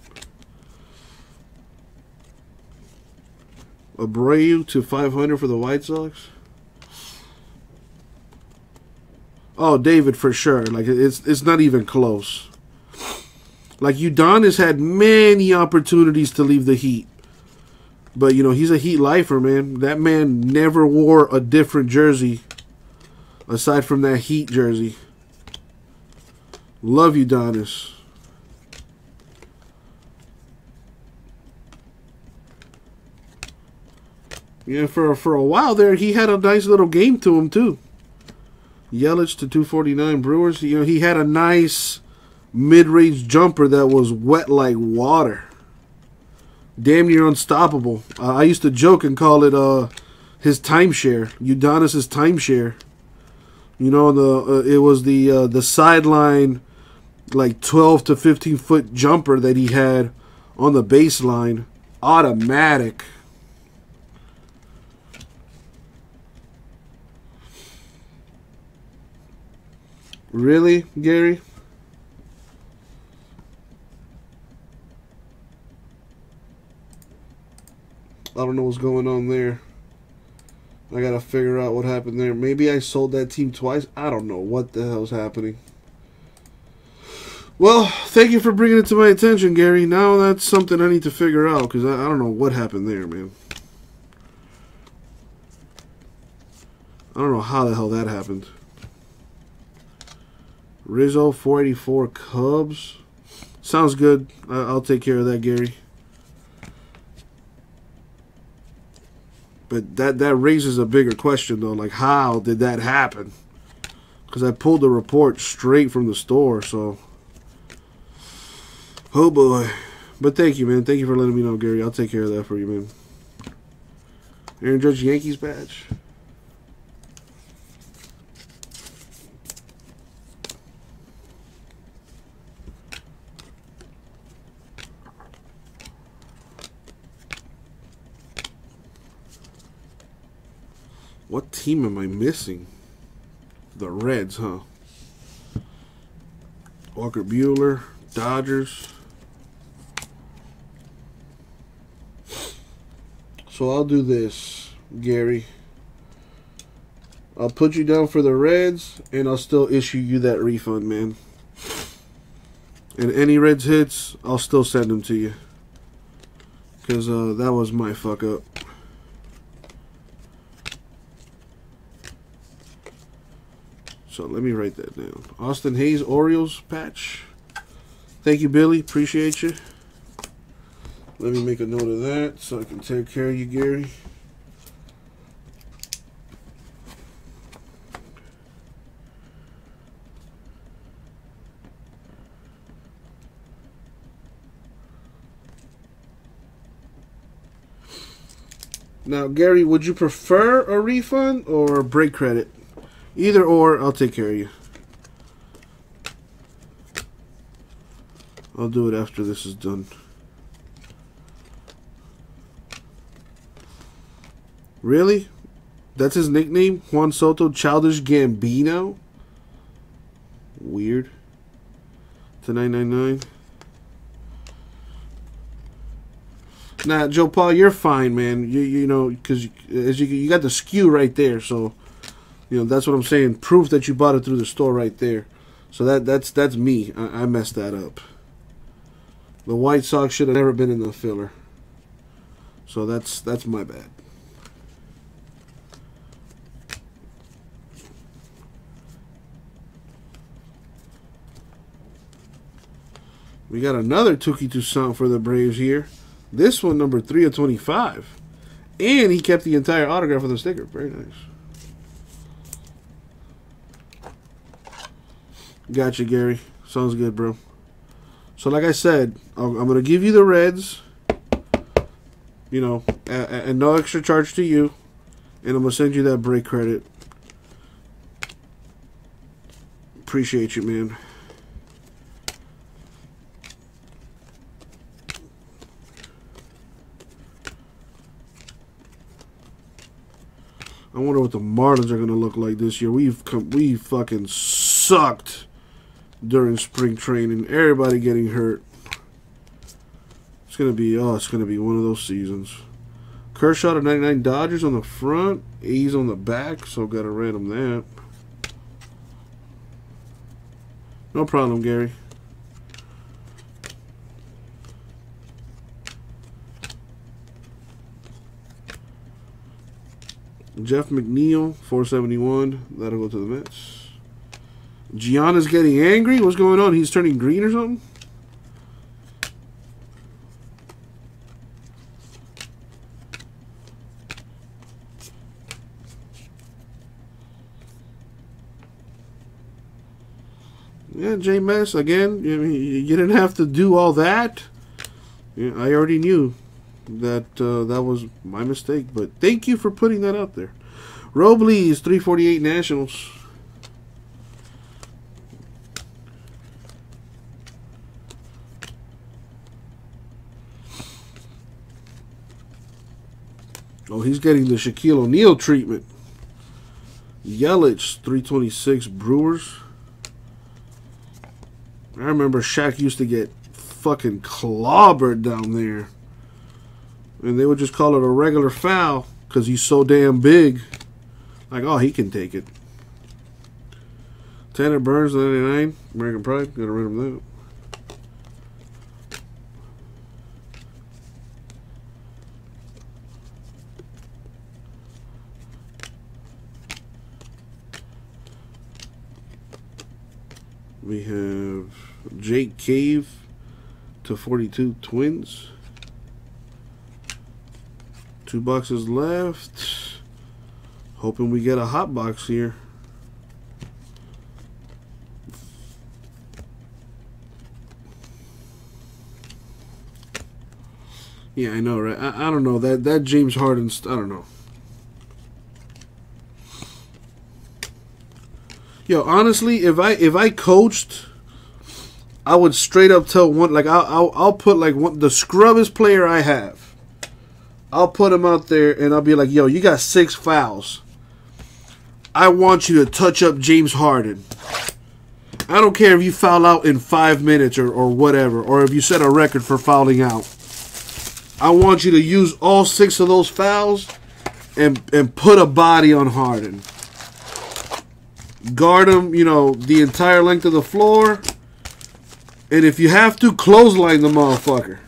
Abreu to 500 for the White Sox. Oh, David for sure. Like, it's not even close. Like, Udonis had many opportunities to leave the Heat. But, you know, he's a Heat lifer, man. That man never wore a different jersey aside from that Heat jersey. Love Udonis. Yeah, for a while there, he had a nice little game to him, too. Yelich to 249 Brewers. You know, he had a nice mid-range jumper that was wet like water. Damn near unstoppable. I used to joke and call it his timeshare, Udonis' timeshare. You know, it was the sideline, like 12 to 15 foot jumper that he had on the baseline. Automatic. Really, Gary? I don't know what's going on there. I gotta figure out what happened there. Maybe I sold that team twice. I don't know what the hell's happening. Well, thank you for bringing it to my attention, Gary. Now that's something I need to figure out, because I don't know what happened there, man. I don't know how the hell that happened. Rizzo, 484 Cubs. Sounds good. I'll take care of that, Gary. But that raises a bigger question, though. Like, how did that happen? Because I pulled the report straight from the store, so... Oh, boy. But thank you, man. Thank you for letting me know, Gary. I'll take care of that for you, man. Aaron Judge, Yankees badge. What team am I missing? The Reds, huh? Walker Buehler, Dodgers. So I'll do this, Gary. I'll put you down for the Reds, and I'll still issue you that refund, man. And any Reds hits, I'll still send them to you. Because that was my fuck up. So let me write that down. Austin Hayes, Orioles patch. Thank you, Billy. Appreciate you. Let me make a note of that so I can take care of you, Gary. Now, Gary, would you prefer a refund or break credit? Either or, I'll take care of you. I'll do it after this is done. Really? That's his nickname? Juan Soto, Childish Gambino? Weird. To 999. Nah, Joe Paul, you're fine, man. You know, because you got the SKU right there, so you know that's what I'm saying. Proof that you bought it through the store right there. So that's me. I messed that up. The White Sox should have never been in the filler. So that's my bad. We got another Touki Toussaint for the Braves here. This one, number 3/25. And he kept the entire autograph of the sticker. Very nice. Gotcha, Gary. Sounds good, bro. So, like I said, I'm going to give you the Reds, you know, and no extra charge to you. And I'm going to send you that break credit. Appreciate you, man. I wonder what the Marlins are going to look like this year. We fucking sucked during spring training. Everybody getting hurt. It's going to be one of those seasons. Kershaw to 99 Dodgers on the front, A's on the back, so got to random that. No problem, Gary. Jeff McNeil, 471. That'll go to the Mets. Gianna's getting angry. What's going on? He's turning green or something? Yeah, J-Mess, again, you didn't have to do all that. Yeah, I already knew. That was my mistake, but thank you for putting that out there. Robles, 348 Nationals. Oh, he's getting the Shaquille O'Neal treatment. Yelich, 326 Brewers. I remember Shaq used to get fucking clobbered down there. And they would just call it a regular foul because he's so damn big. Like, oh, he can take it. Tanner Burns, 99. American Pride. Got to rid of that. We have Jake Cave to 42 Twins. 2 boxes left. Hoping we get a hot box here. Yeah, I know, right? I don't know. That James Harden, I don't know. Yo, honestly, if I coached, I would straight up tell one, like, I'll put like one, the scrubbest player I have. I'll put him out there, and I'll be like, yo, you got 6 fouls. I want you to touch up James Harden. I don't care if you foul out in 5 minutes or whatever, or if you set a record for fouling out. I want you to use all 6 of those fouls and put a body on Harden. Guard him, you know, the entire length of the floor. And if you have to, clothesline the motherfucker.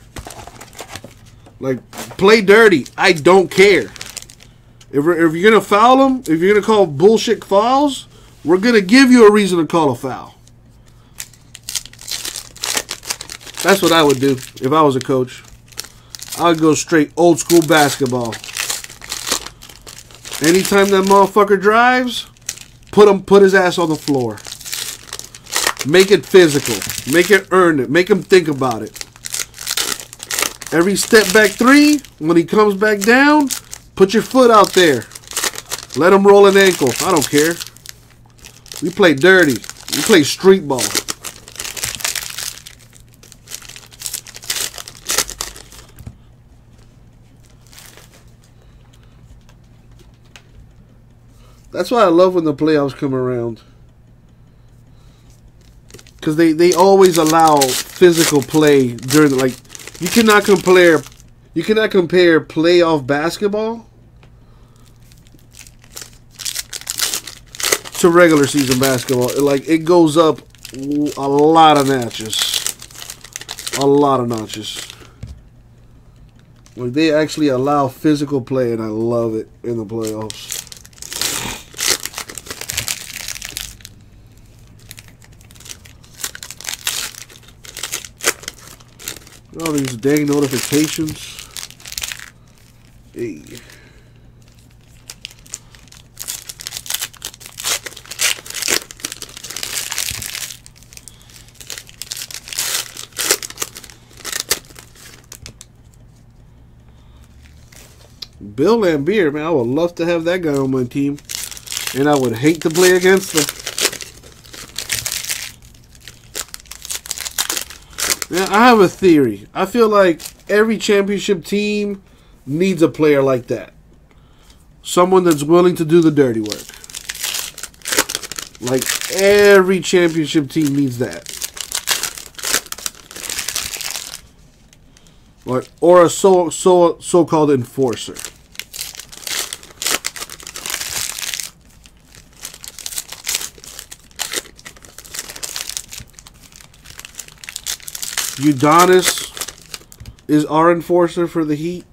Like, play dirty. I don't care. If you're going to foul them, if you're going to call bullshit fouls, we're going to give you a reason to call a foul. That's what I would do if I was a coach. I would go straight old school basketball. Anytime that motherfucker drives, put his ass on the floor. Make it physical. Make it earn it. Make him think about it. Every step back three, when he comes back down, Put your foot out there. Let them roll an ankle. I don't care. We play dirty. We play street ball. That's why I love when the playoffs come around. Because they always allow physical play during the, like, you cannot compare playoff basketball to regular season basketball. Like, it goes up a lot of notches. A lot of notches. Like, they actually allow physical play, and I love it in the playoffs. All these dang notifications. Hey. Bill Lambier, man, I would love to have that guy on my team. And I would hate to play against him. Now, I have a theory. I feel like every championship team needs a player like that. Someone that's willing to do the dirty work. Like, every championship team needs that. Like, or a so-called enforcer. Udonis is our enforcer for the Heat.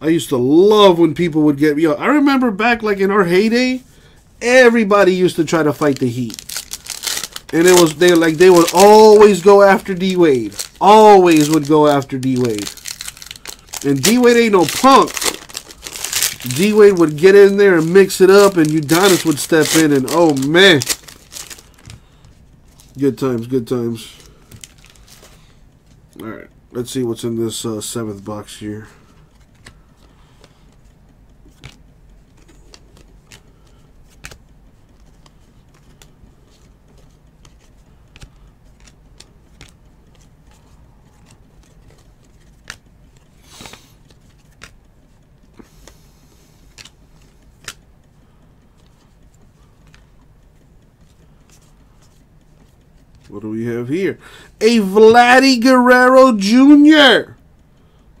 I used to love when people would get... I remember back, like, in our heyday, everybody used to try to fight the Heat. And it was... They would always go after D-Wade. Always would go after D-Wade. And D-Wade ain't no punk. D-Wade would get in there and mix it up, and Udonis would step in, and oh, man... Good times, good times. All right, let's see what's in this 7th box here. What do we have here? A Vlad Guerrero Jr.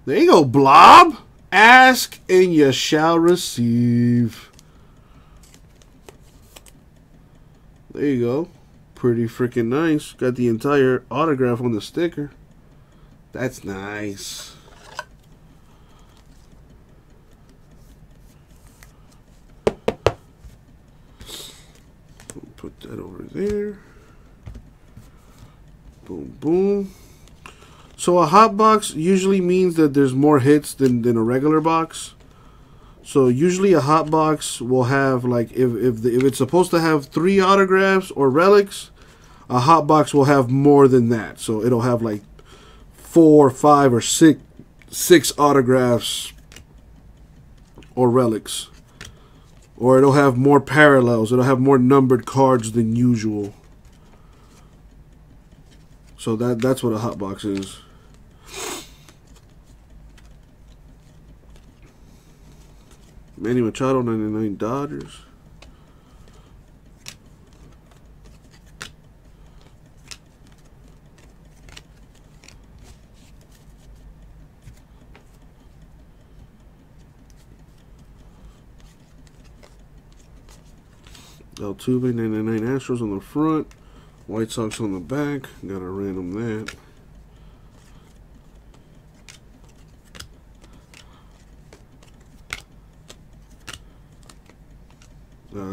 There you go, Blob. Ask and you shall receive. There you go. Pretty freaking nice. Got the entire autograph on the sticker. That's nice. Put that over there. Boom, boom. So a hot box usually means that there's more hits than a regular box. So usually a hot box will have, like, if it's supposed to have 3 autographs or relics, a hot box will have more than that. So it'll have like 4, 5, or 6 autographs or relics. Or it'll have more parallels. It'll have more numbered cards than usual. So that's what a hot box is. Manny Machado, 99 Dodgers. Altuve, 99 Astros on the front. White Sox on the back. Got a random that.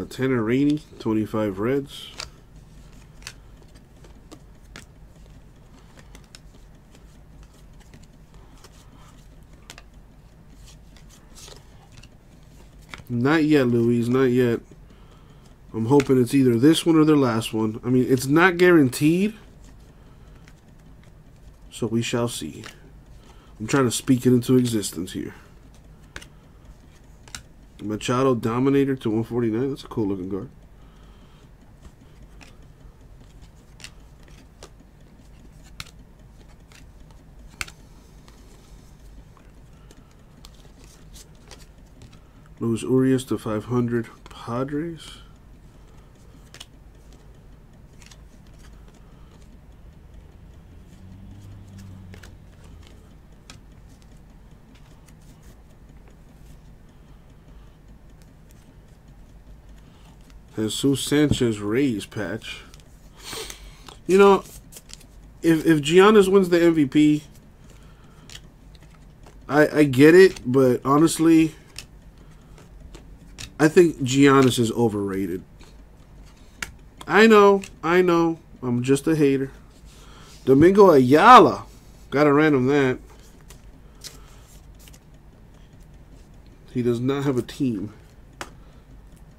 Tannerini, 25 Reds. Not yet, Luis. Not yet. I'm hoping it's either this one or their last one. I mean, it's not guaranteed. So we shall see. I'm trying to speak it into existence here. Machado Dominator to 149. That's a cool looking card. Luis Urias to 500 Padres. Jesus Sanchez Rays patch. You know, if Giannis wins the MVP, I get it, but honestly, I think Giannis is overrated. I know. I'm just a hater. Domingo Ayala. Gotta random that. He does not have a team.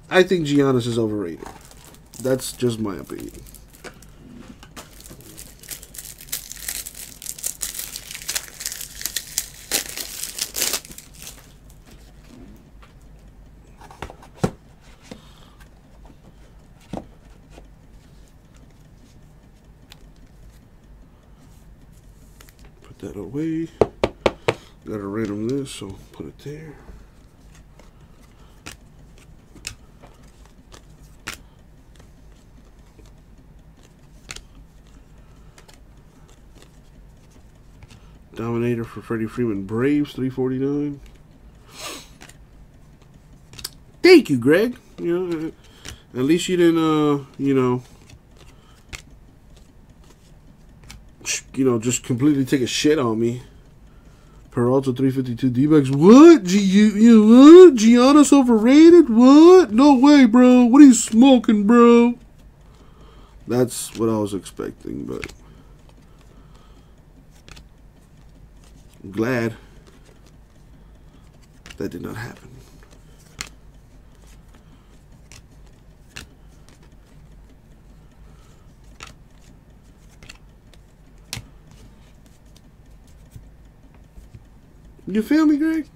I think Giannis is overrated. That's just my opinion. Put that away. Gotta random this, so put it there. Dominator for Freddie Freeman Braves, 349. Thank you, Greg. You know, at least you didn't, you know, just completely take a shit on me. Peralta 352 D-backs. What? What? Giannis overrated? What? No way, bro. What are you smoking, bro? That's what I was expecting, but. I'm glad that did not happen. You feel me, Greg?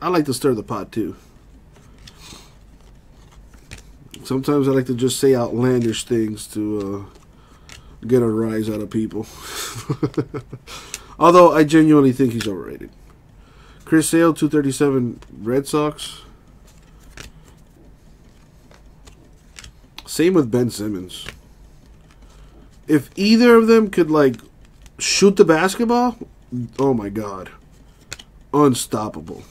I like to stir the pot too. Sometimes I like to just say outlandish things to get a rise out of people. Although, I genuinely think he's overrated. Chris Sale, 237 Red Sox. Same with Ben Simmons. If either of them could, like, shoot the basketball, oh my God. Unstoppable.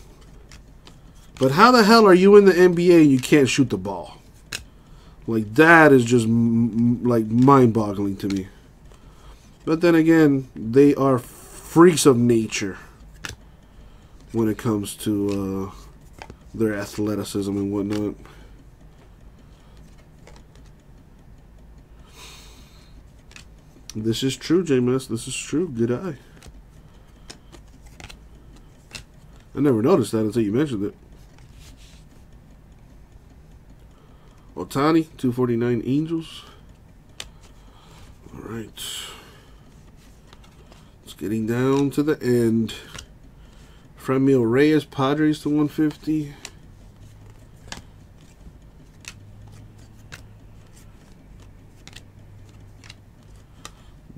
But how the hell are you in the NBA and you can't shoot the ball? Like, that is just, like, mind-boggling to me. But then again, they are freaks of nature when it comes to their athleticism and whatnot. This is true, J-Mess. This is true. Good eye. I never noticed that until you mentioned it. Ohtani, 249 Angels. All right. Getting down to the end. Framil Reyes, Padres to 150.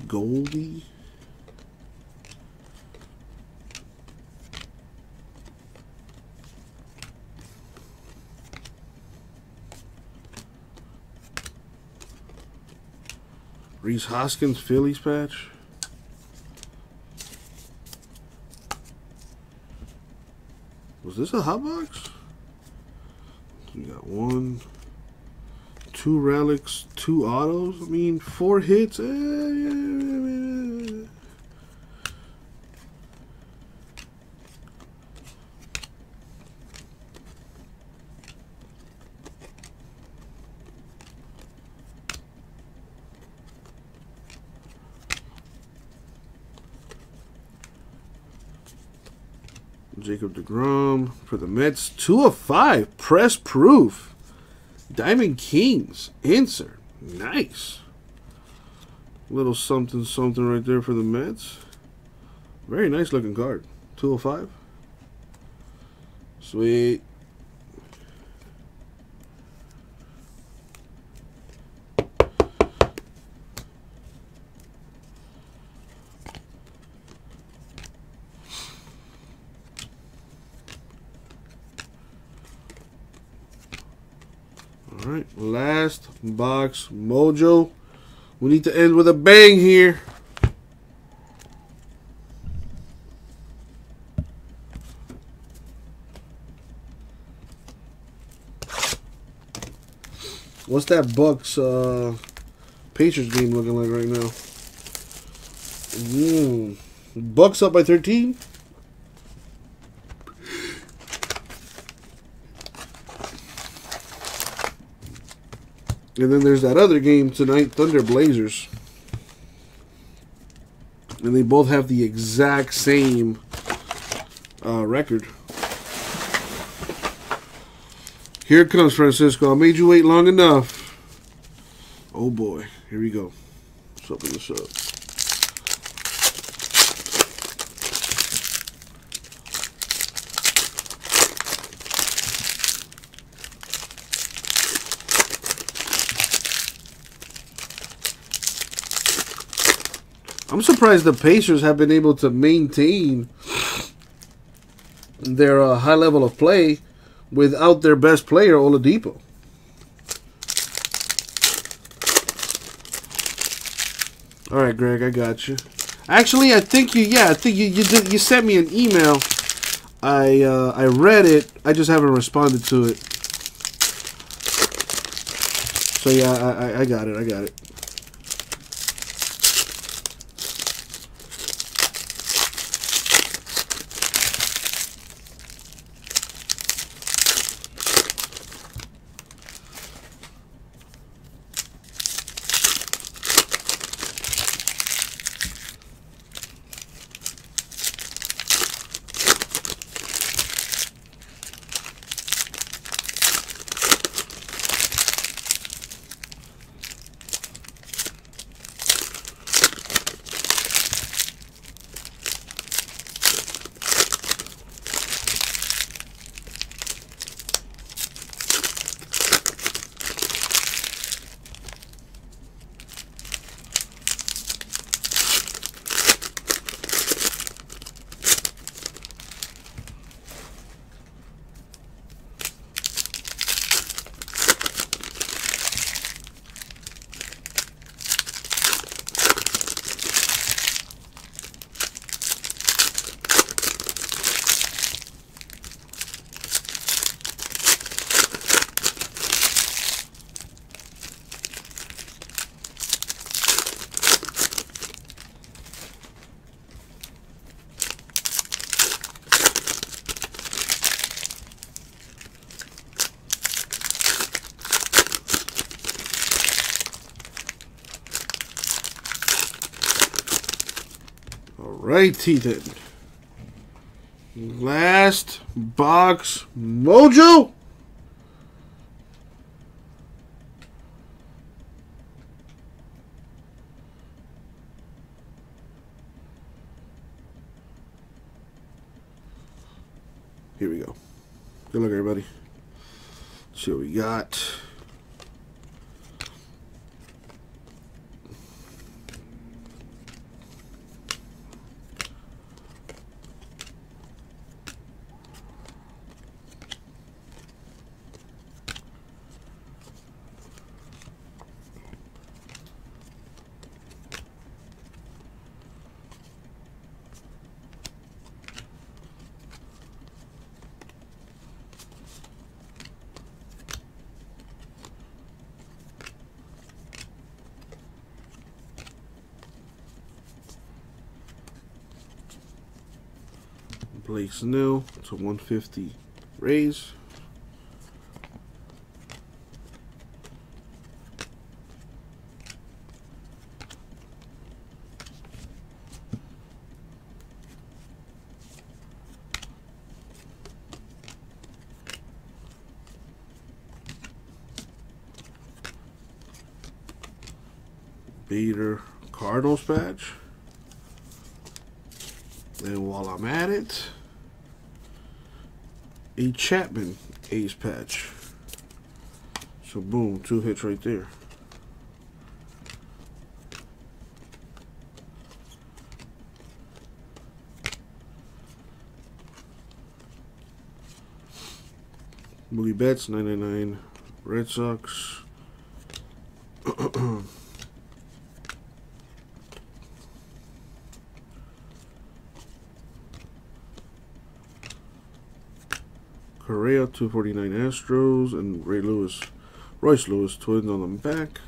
Goldie. Reese Hoskins, Phillies patch. Was this a hot box? We got 1, 2 relics, 2 autos. I mean, 4 hits. Jacob DeGrom for the Mets. 2/5. Press proof. Diamond Kings. Insert. Nice. Little something something right there for the Mets. Very nice looking card. 205. Sweet. All right, last box mojo. We need to end with a bang here. What's that Bucks Patriots game looking like right now? Bucks up by 13. And then there's that other game tonight, Thunder Blazers. And they both have the exact same record. Here it comes, Francisco. I made you wait long enough. Oh, boy. Here we go. Let's open this up. I'm surprised the Pacers have been able to maintain their high level of play without their best player, Oladipo. All right, Greg, I got you. Actually, I think you. Yeah, I think you sent me an email. I read it. I just haven't responded to it. So yeah, I got it. I got it. Righty then. Last box mojo. Here we go. Good luck, everybody. Let's see what we got. Blake Snell to 150 Rays. Bader Cardinals patch. And while I'm at it, E. Chapman ace patch. So boom, 2 hits right there. Mookie Betts, 99. Red Sox. Correa, 249 Astros, and Royce Lewis, Twins on the back.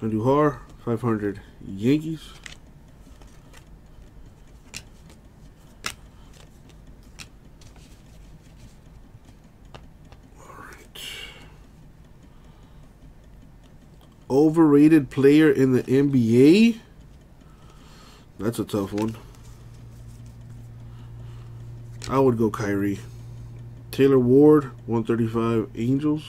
Andujar, 500 Yankees. Overrated player in the NBA? That's a tough one. I would go Kyrie. Taylor Ward, 135 Angels.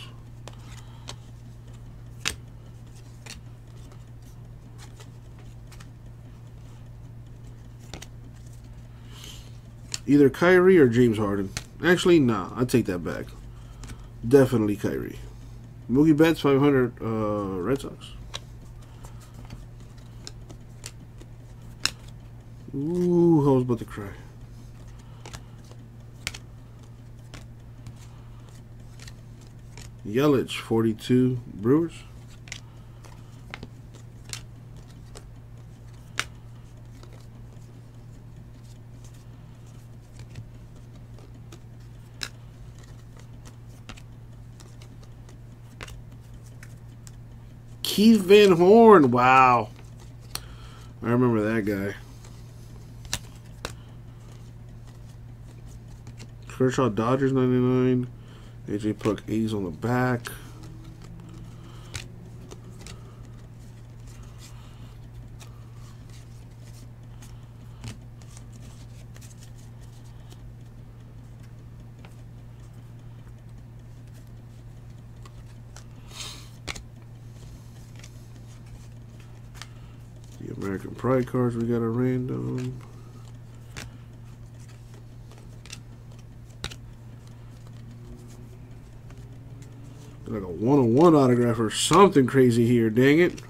Either Kyrie or James Harden. Actually, nah, I take that back. Definitely Kyrie. Mookie Betts, 500 Red Sox. Ooh, I was about to cry. Yelich, 42 Brewers. Keith Van Horn. Wow. I remember that guy. Kershaw, Dodgers, 99. AJ Puck, A's on the back. American Pride cards, we got a random. Like a 101 autograph or something crazy here, dang it.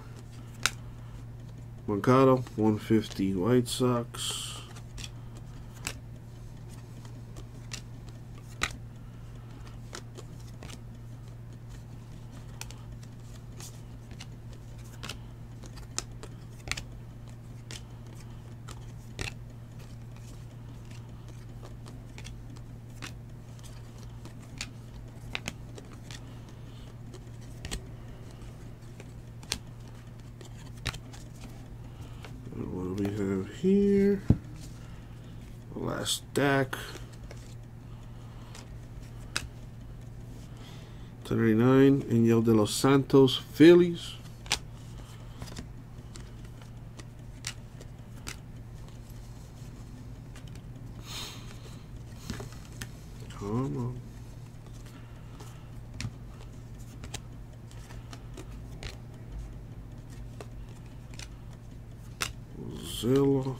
Moncada, 150 White Sox. Stack 39 and Yel de los Santos Phillies. Come on. Zilla.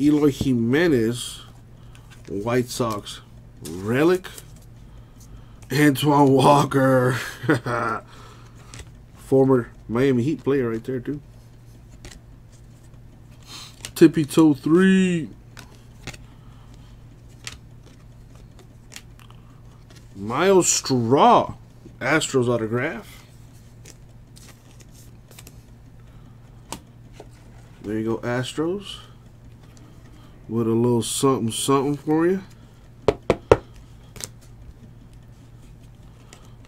Eloy Jimenez, White Sox relic. Antoine Walker, former Miami Heat player right there too. Tippy Toe 3, Miles Straw, Astros autograph. There you go, Astros. With a little something, something for you.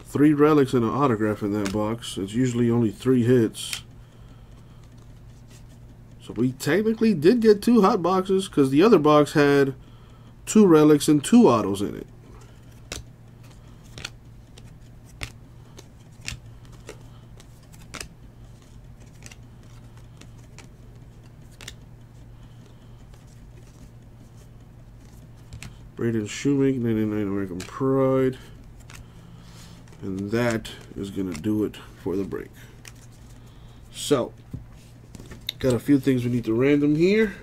3 relics and an autograph in that box. It's usually only 3 hits. So we technically did get 2 hot boxes because the other box had 2 relics and 2 autos in it. Braden Shoemaker, 99 American Pride. And that is going to do it for the break. So, got a few things we need to random here.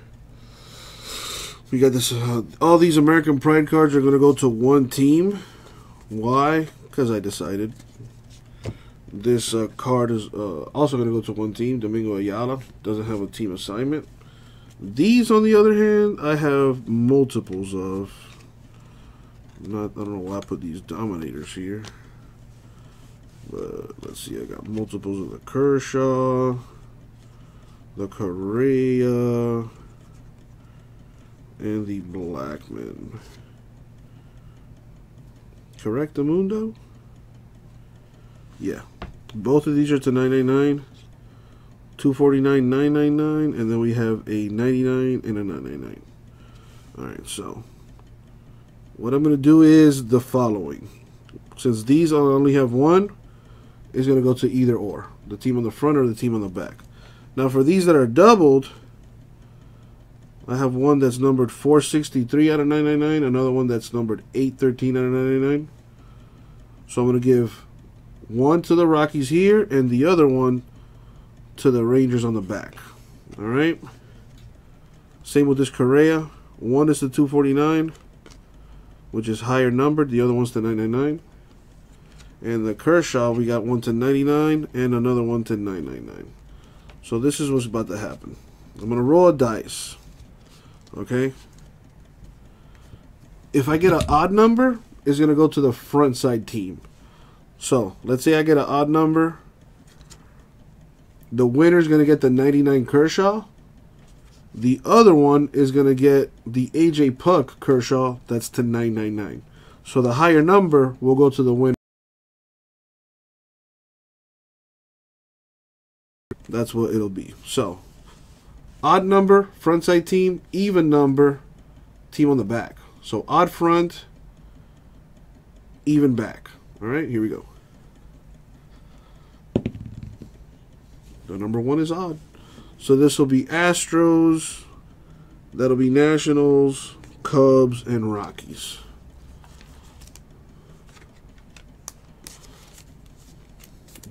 We got this. All these American Pride cards are going to go to one team. Why? Because I decided. This card is also going to go to one team. Domingo Ayala doesn't have a team assignment. These, on the other hand, I have multiples of. I don't know why I put these Dominators here. But let's see, I got multiples of the Kershaw, the Correa, and the Blackman. Correctamundo? Yeah. Both of these are to 999, 249, 999, and then we have a 99 and a 999. Alright, so what I'm going to do is the following. Since these only have one, it's going to go to either or. The team on the front or the team on the back. Now for these that are doubled, I have one that's numbered 463 out of 999, another one that's numbered 813 out of 999. So I'm going to give one to the Rockies here and the other one to the Rangers on the back. Alright? Same with this Correa. One is the 249, which is higher numbered. The other one's the 999. And the Kershaw, we got one to 99 and another one to 999. So this is what's about to happen. I'm going to roll a dice. Okay? If I get an odd number, it's going to go to the front side team. So, let's say I get an odd number. The winner's going to get the 99 Kershaw. The other one is going to get the A.J. Puck Kershaw. That's to 999. So, the higher number will go to the winner. That's what it'll be. So, odd number, front side team. Even number, team on the back. So, odd front, even back. Alright, here we go. The number one is odd. So, this will be Astros. That'll be Nationals, Cubs, and Rockies.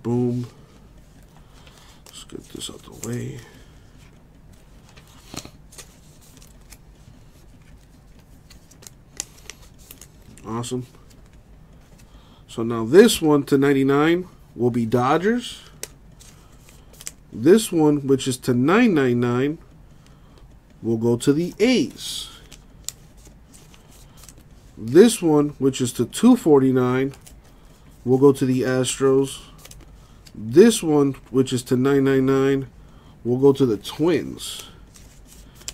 Boom. Let's get this out the way. Awesome. So now this one to 99 will be Dodgers. This one, which is to 999, will go to the A's. This one, which is to 249, will go to the Astros. This one, which is to 999, will go to the Twins.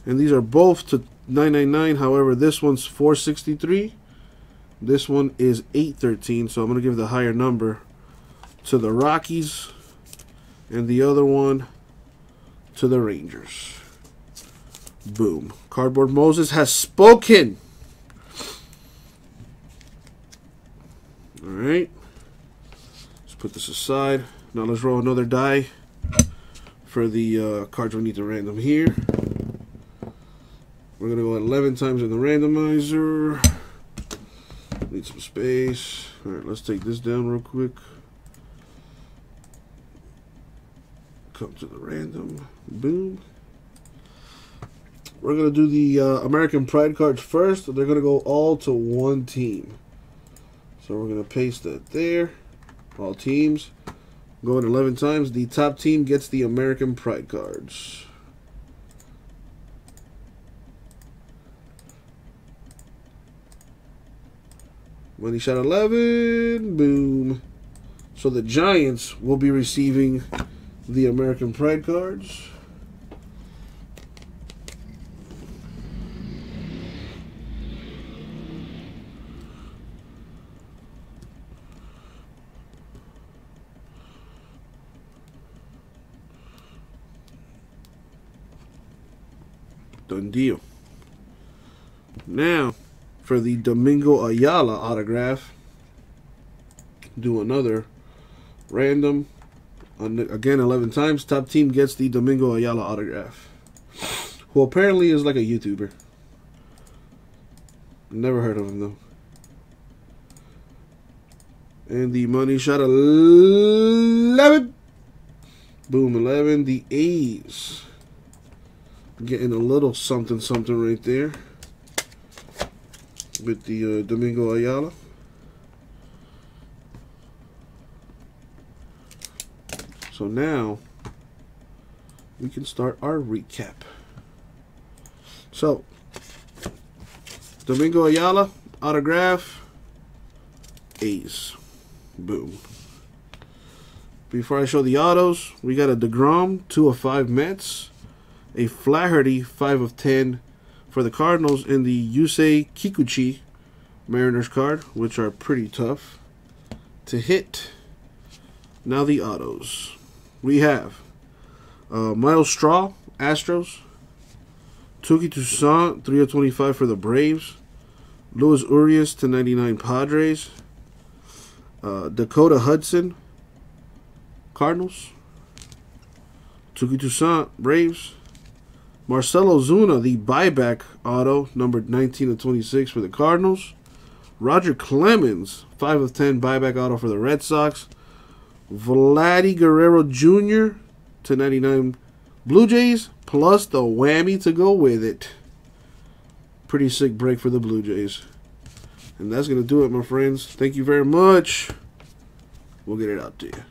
And these are both to 999. However, this one's 463. This one is 813, so I'm going to give the higher number to the Rockies and the other one to the Rangers. Boom. Cardboard Moses has spoken. All right. Let's put this aside. Now let's roll another die for the cards we need to random here. We're going to go 11 times in the randomizer. Need some space. Alright, let's take this down real quick. Come to the random. Boom. We're going to do the American Pride cards first. They're going to go all to one team. So we're going to paste that there. All teams. Going 11 times. The top team gets the American Pride cards. Money shot 11, boom. So the Giants will be receiving the American Pride cards. Done deal. Now, for the Domingo Ayala autograph, do another random. Again, 11 times. Top team gets the Domingo Ayala autograph, who apparently is like a YouTuber. Never heard of him, though. And the money shot 11. Boom, 11. The A's getting a little something right there with the Domingo Ayala. So now we can start our recap. So Domingo Ayala, autograph, A's. Boom. Before I show the autos, we got a DeGrom, 2/5 Mets, a Flaherty, 5/10 for the Cardinals, and the Yusei Kikuchi Mariners card, which are pretty tough to hit. Now the autos. We have Miles Straw, Astros, Touki Toussaint, 3/25 for the Braves, Luis Urias, 2/99 Padres, Dakota Hudson, Cardinals, Touki Toussaint, Braves, Marcell Ozuna, the buyback auto, numbered 19/26 for the Cardinals, Roger Clemens, 5/10 buyback auto for the Red Sox, Vlad Guerrero Jr., 2/99 Blue Jays, plus the whammy to go with it. Pretty sick break for the Blue Jays. And that's going to do it, my friends. Thank you very much. We'll get it out to you.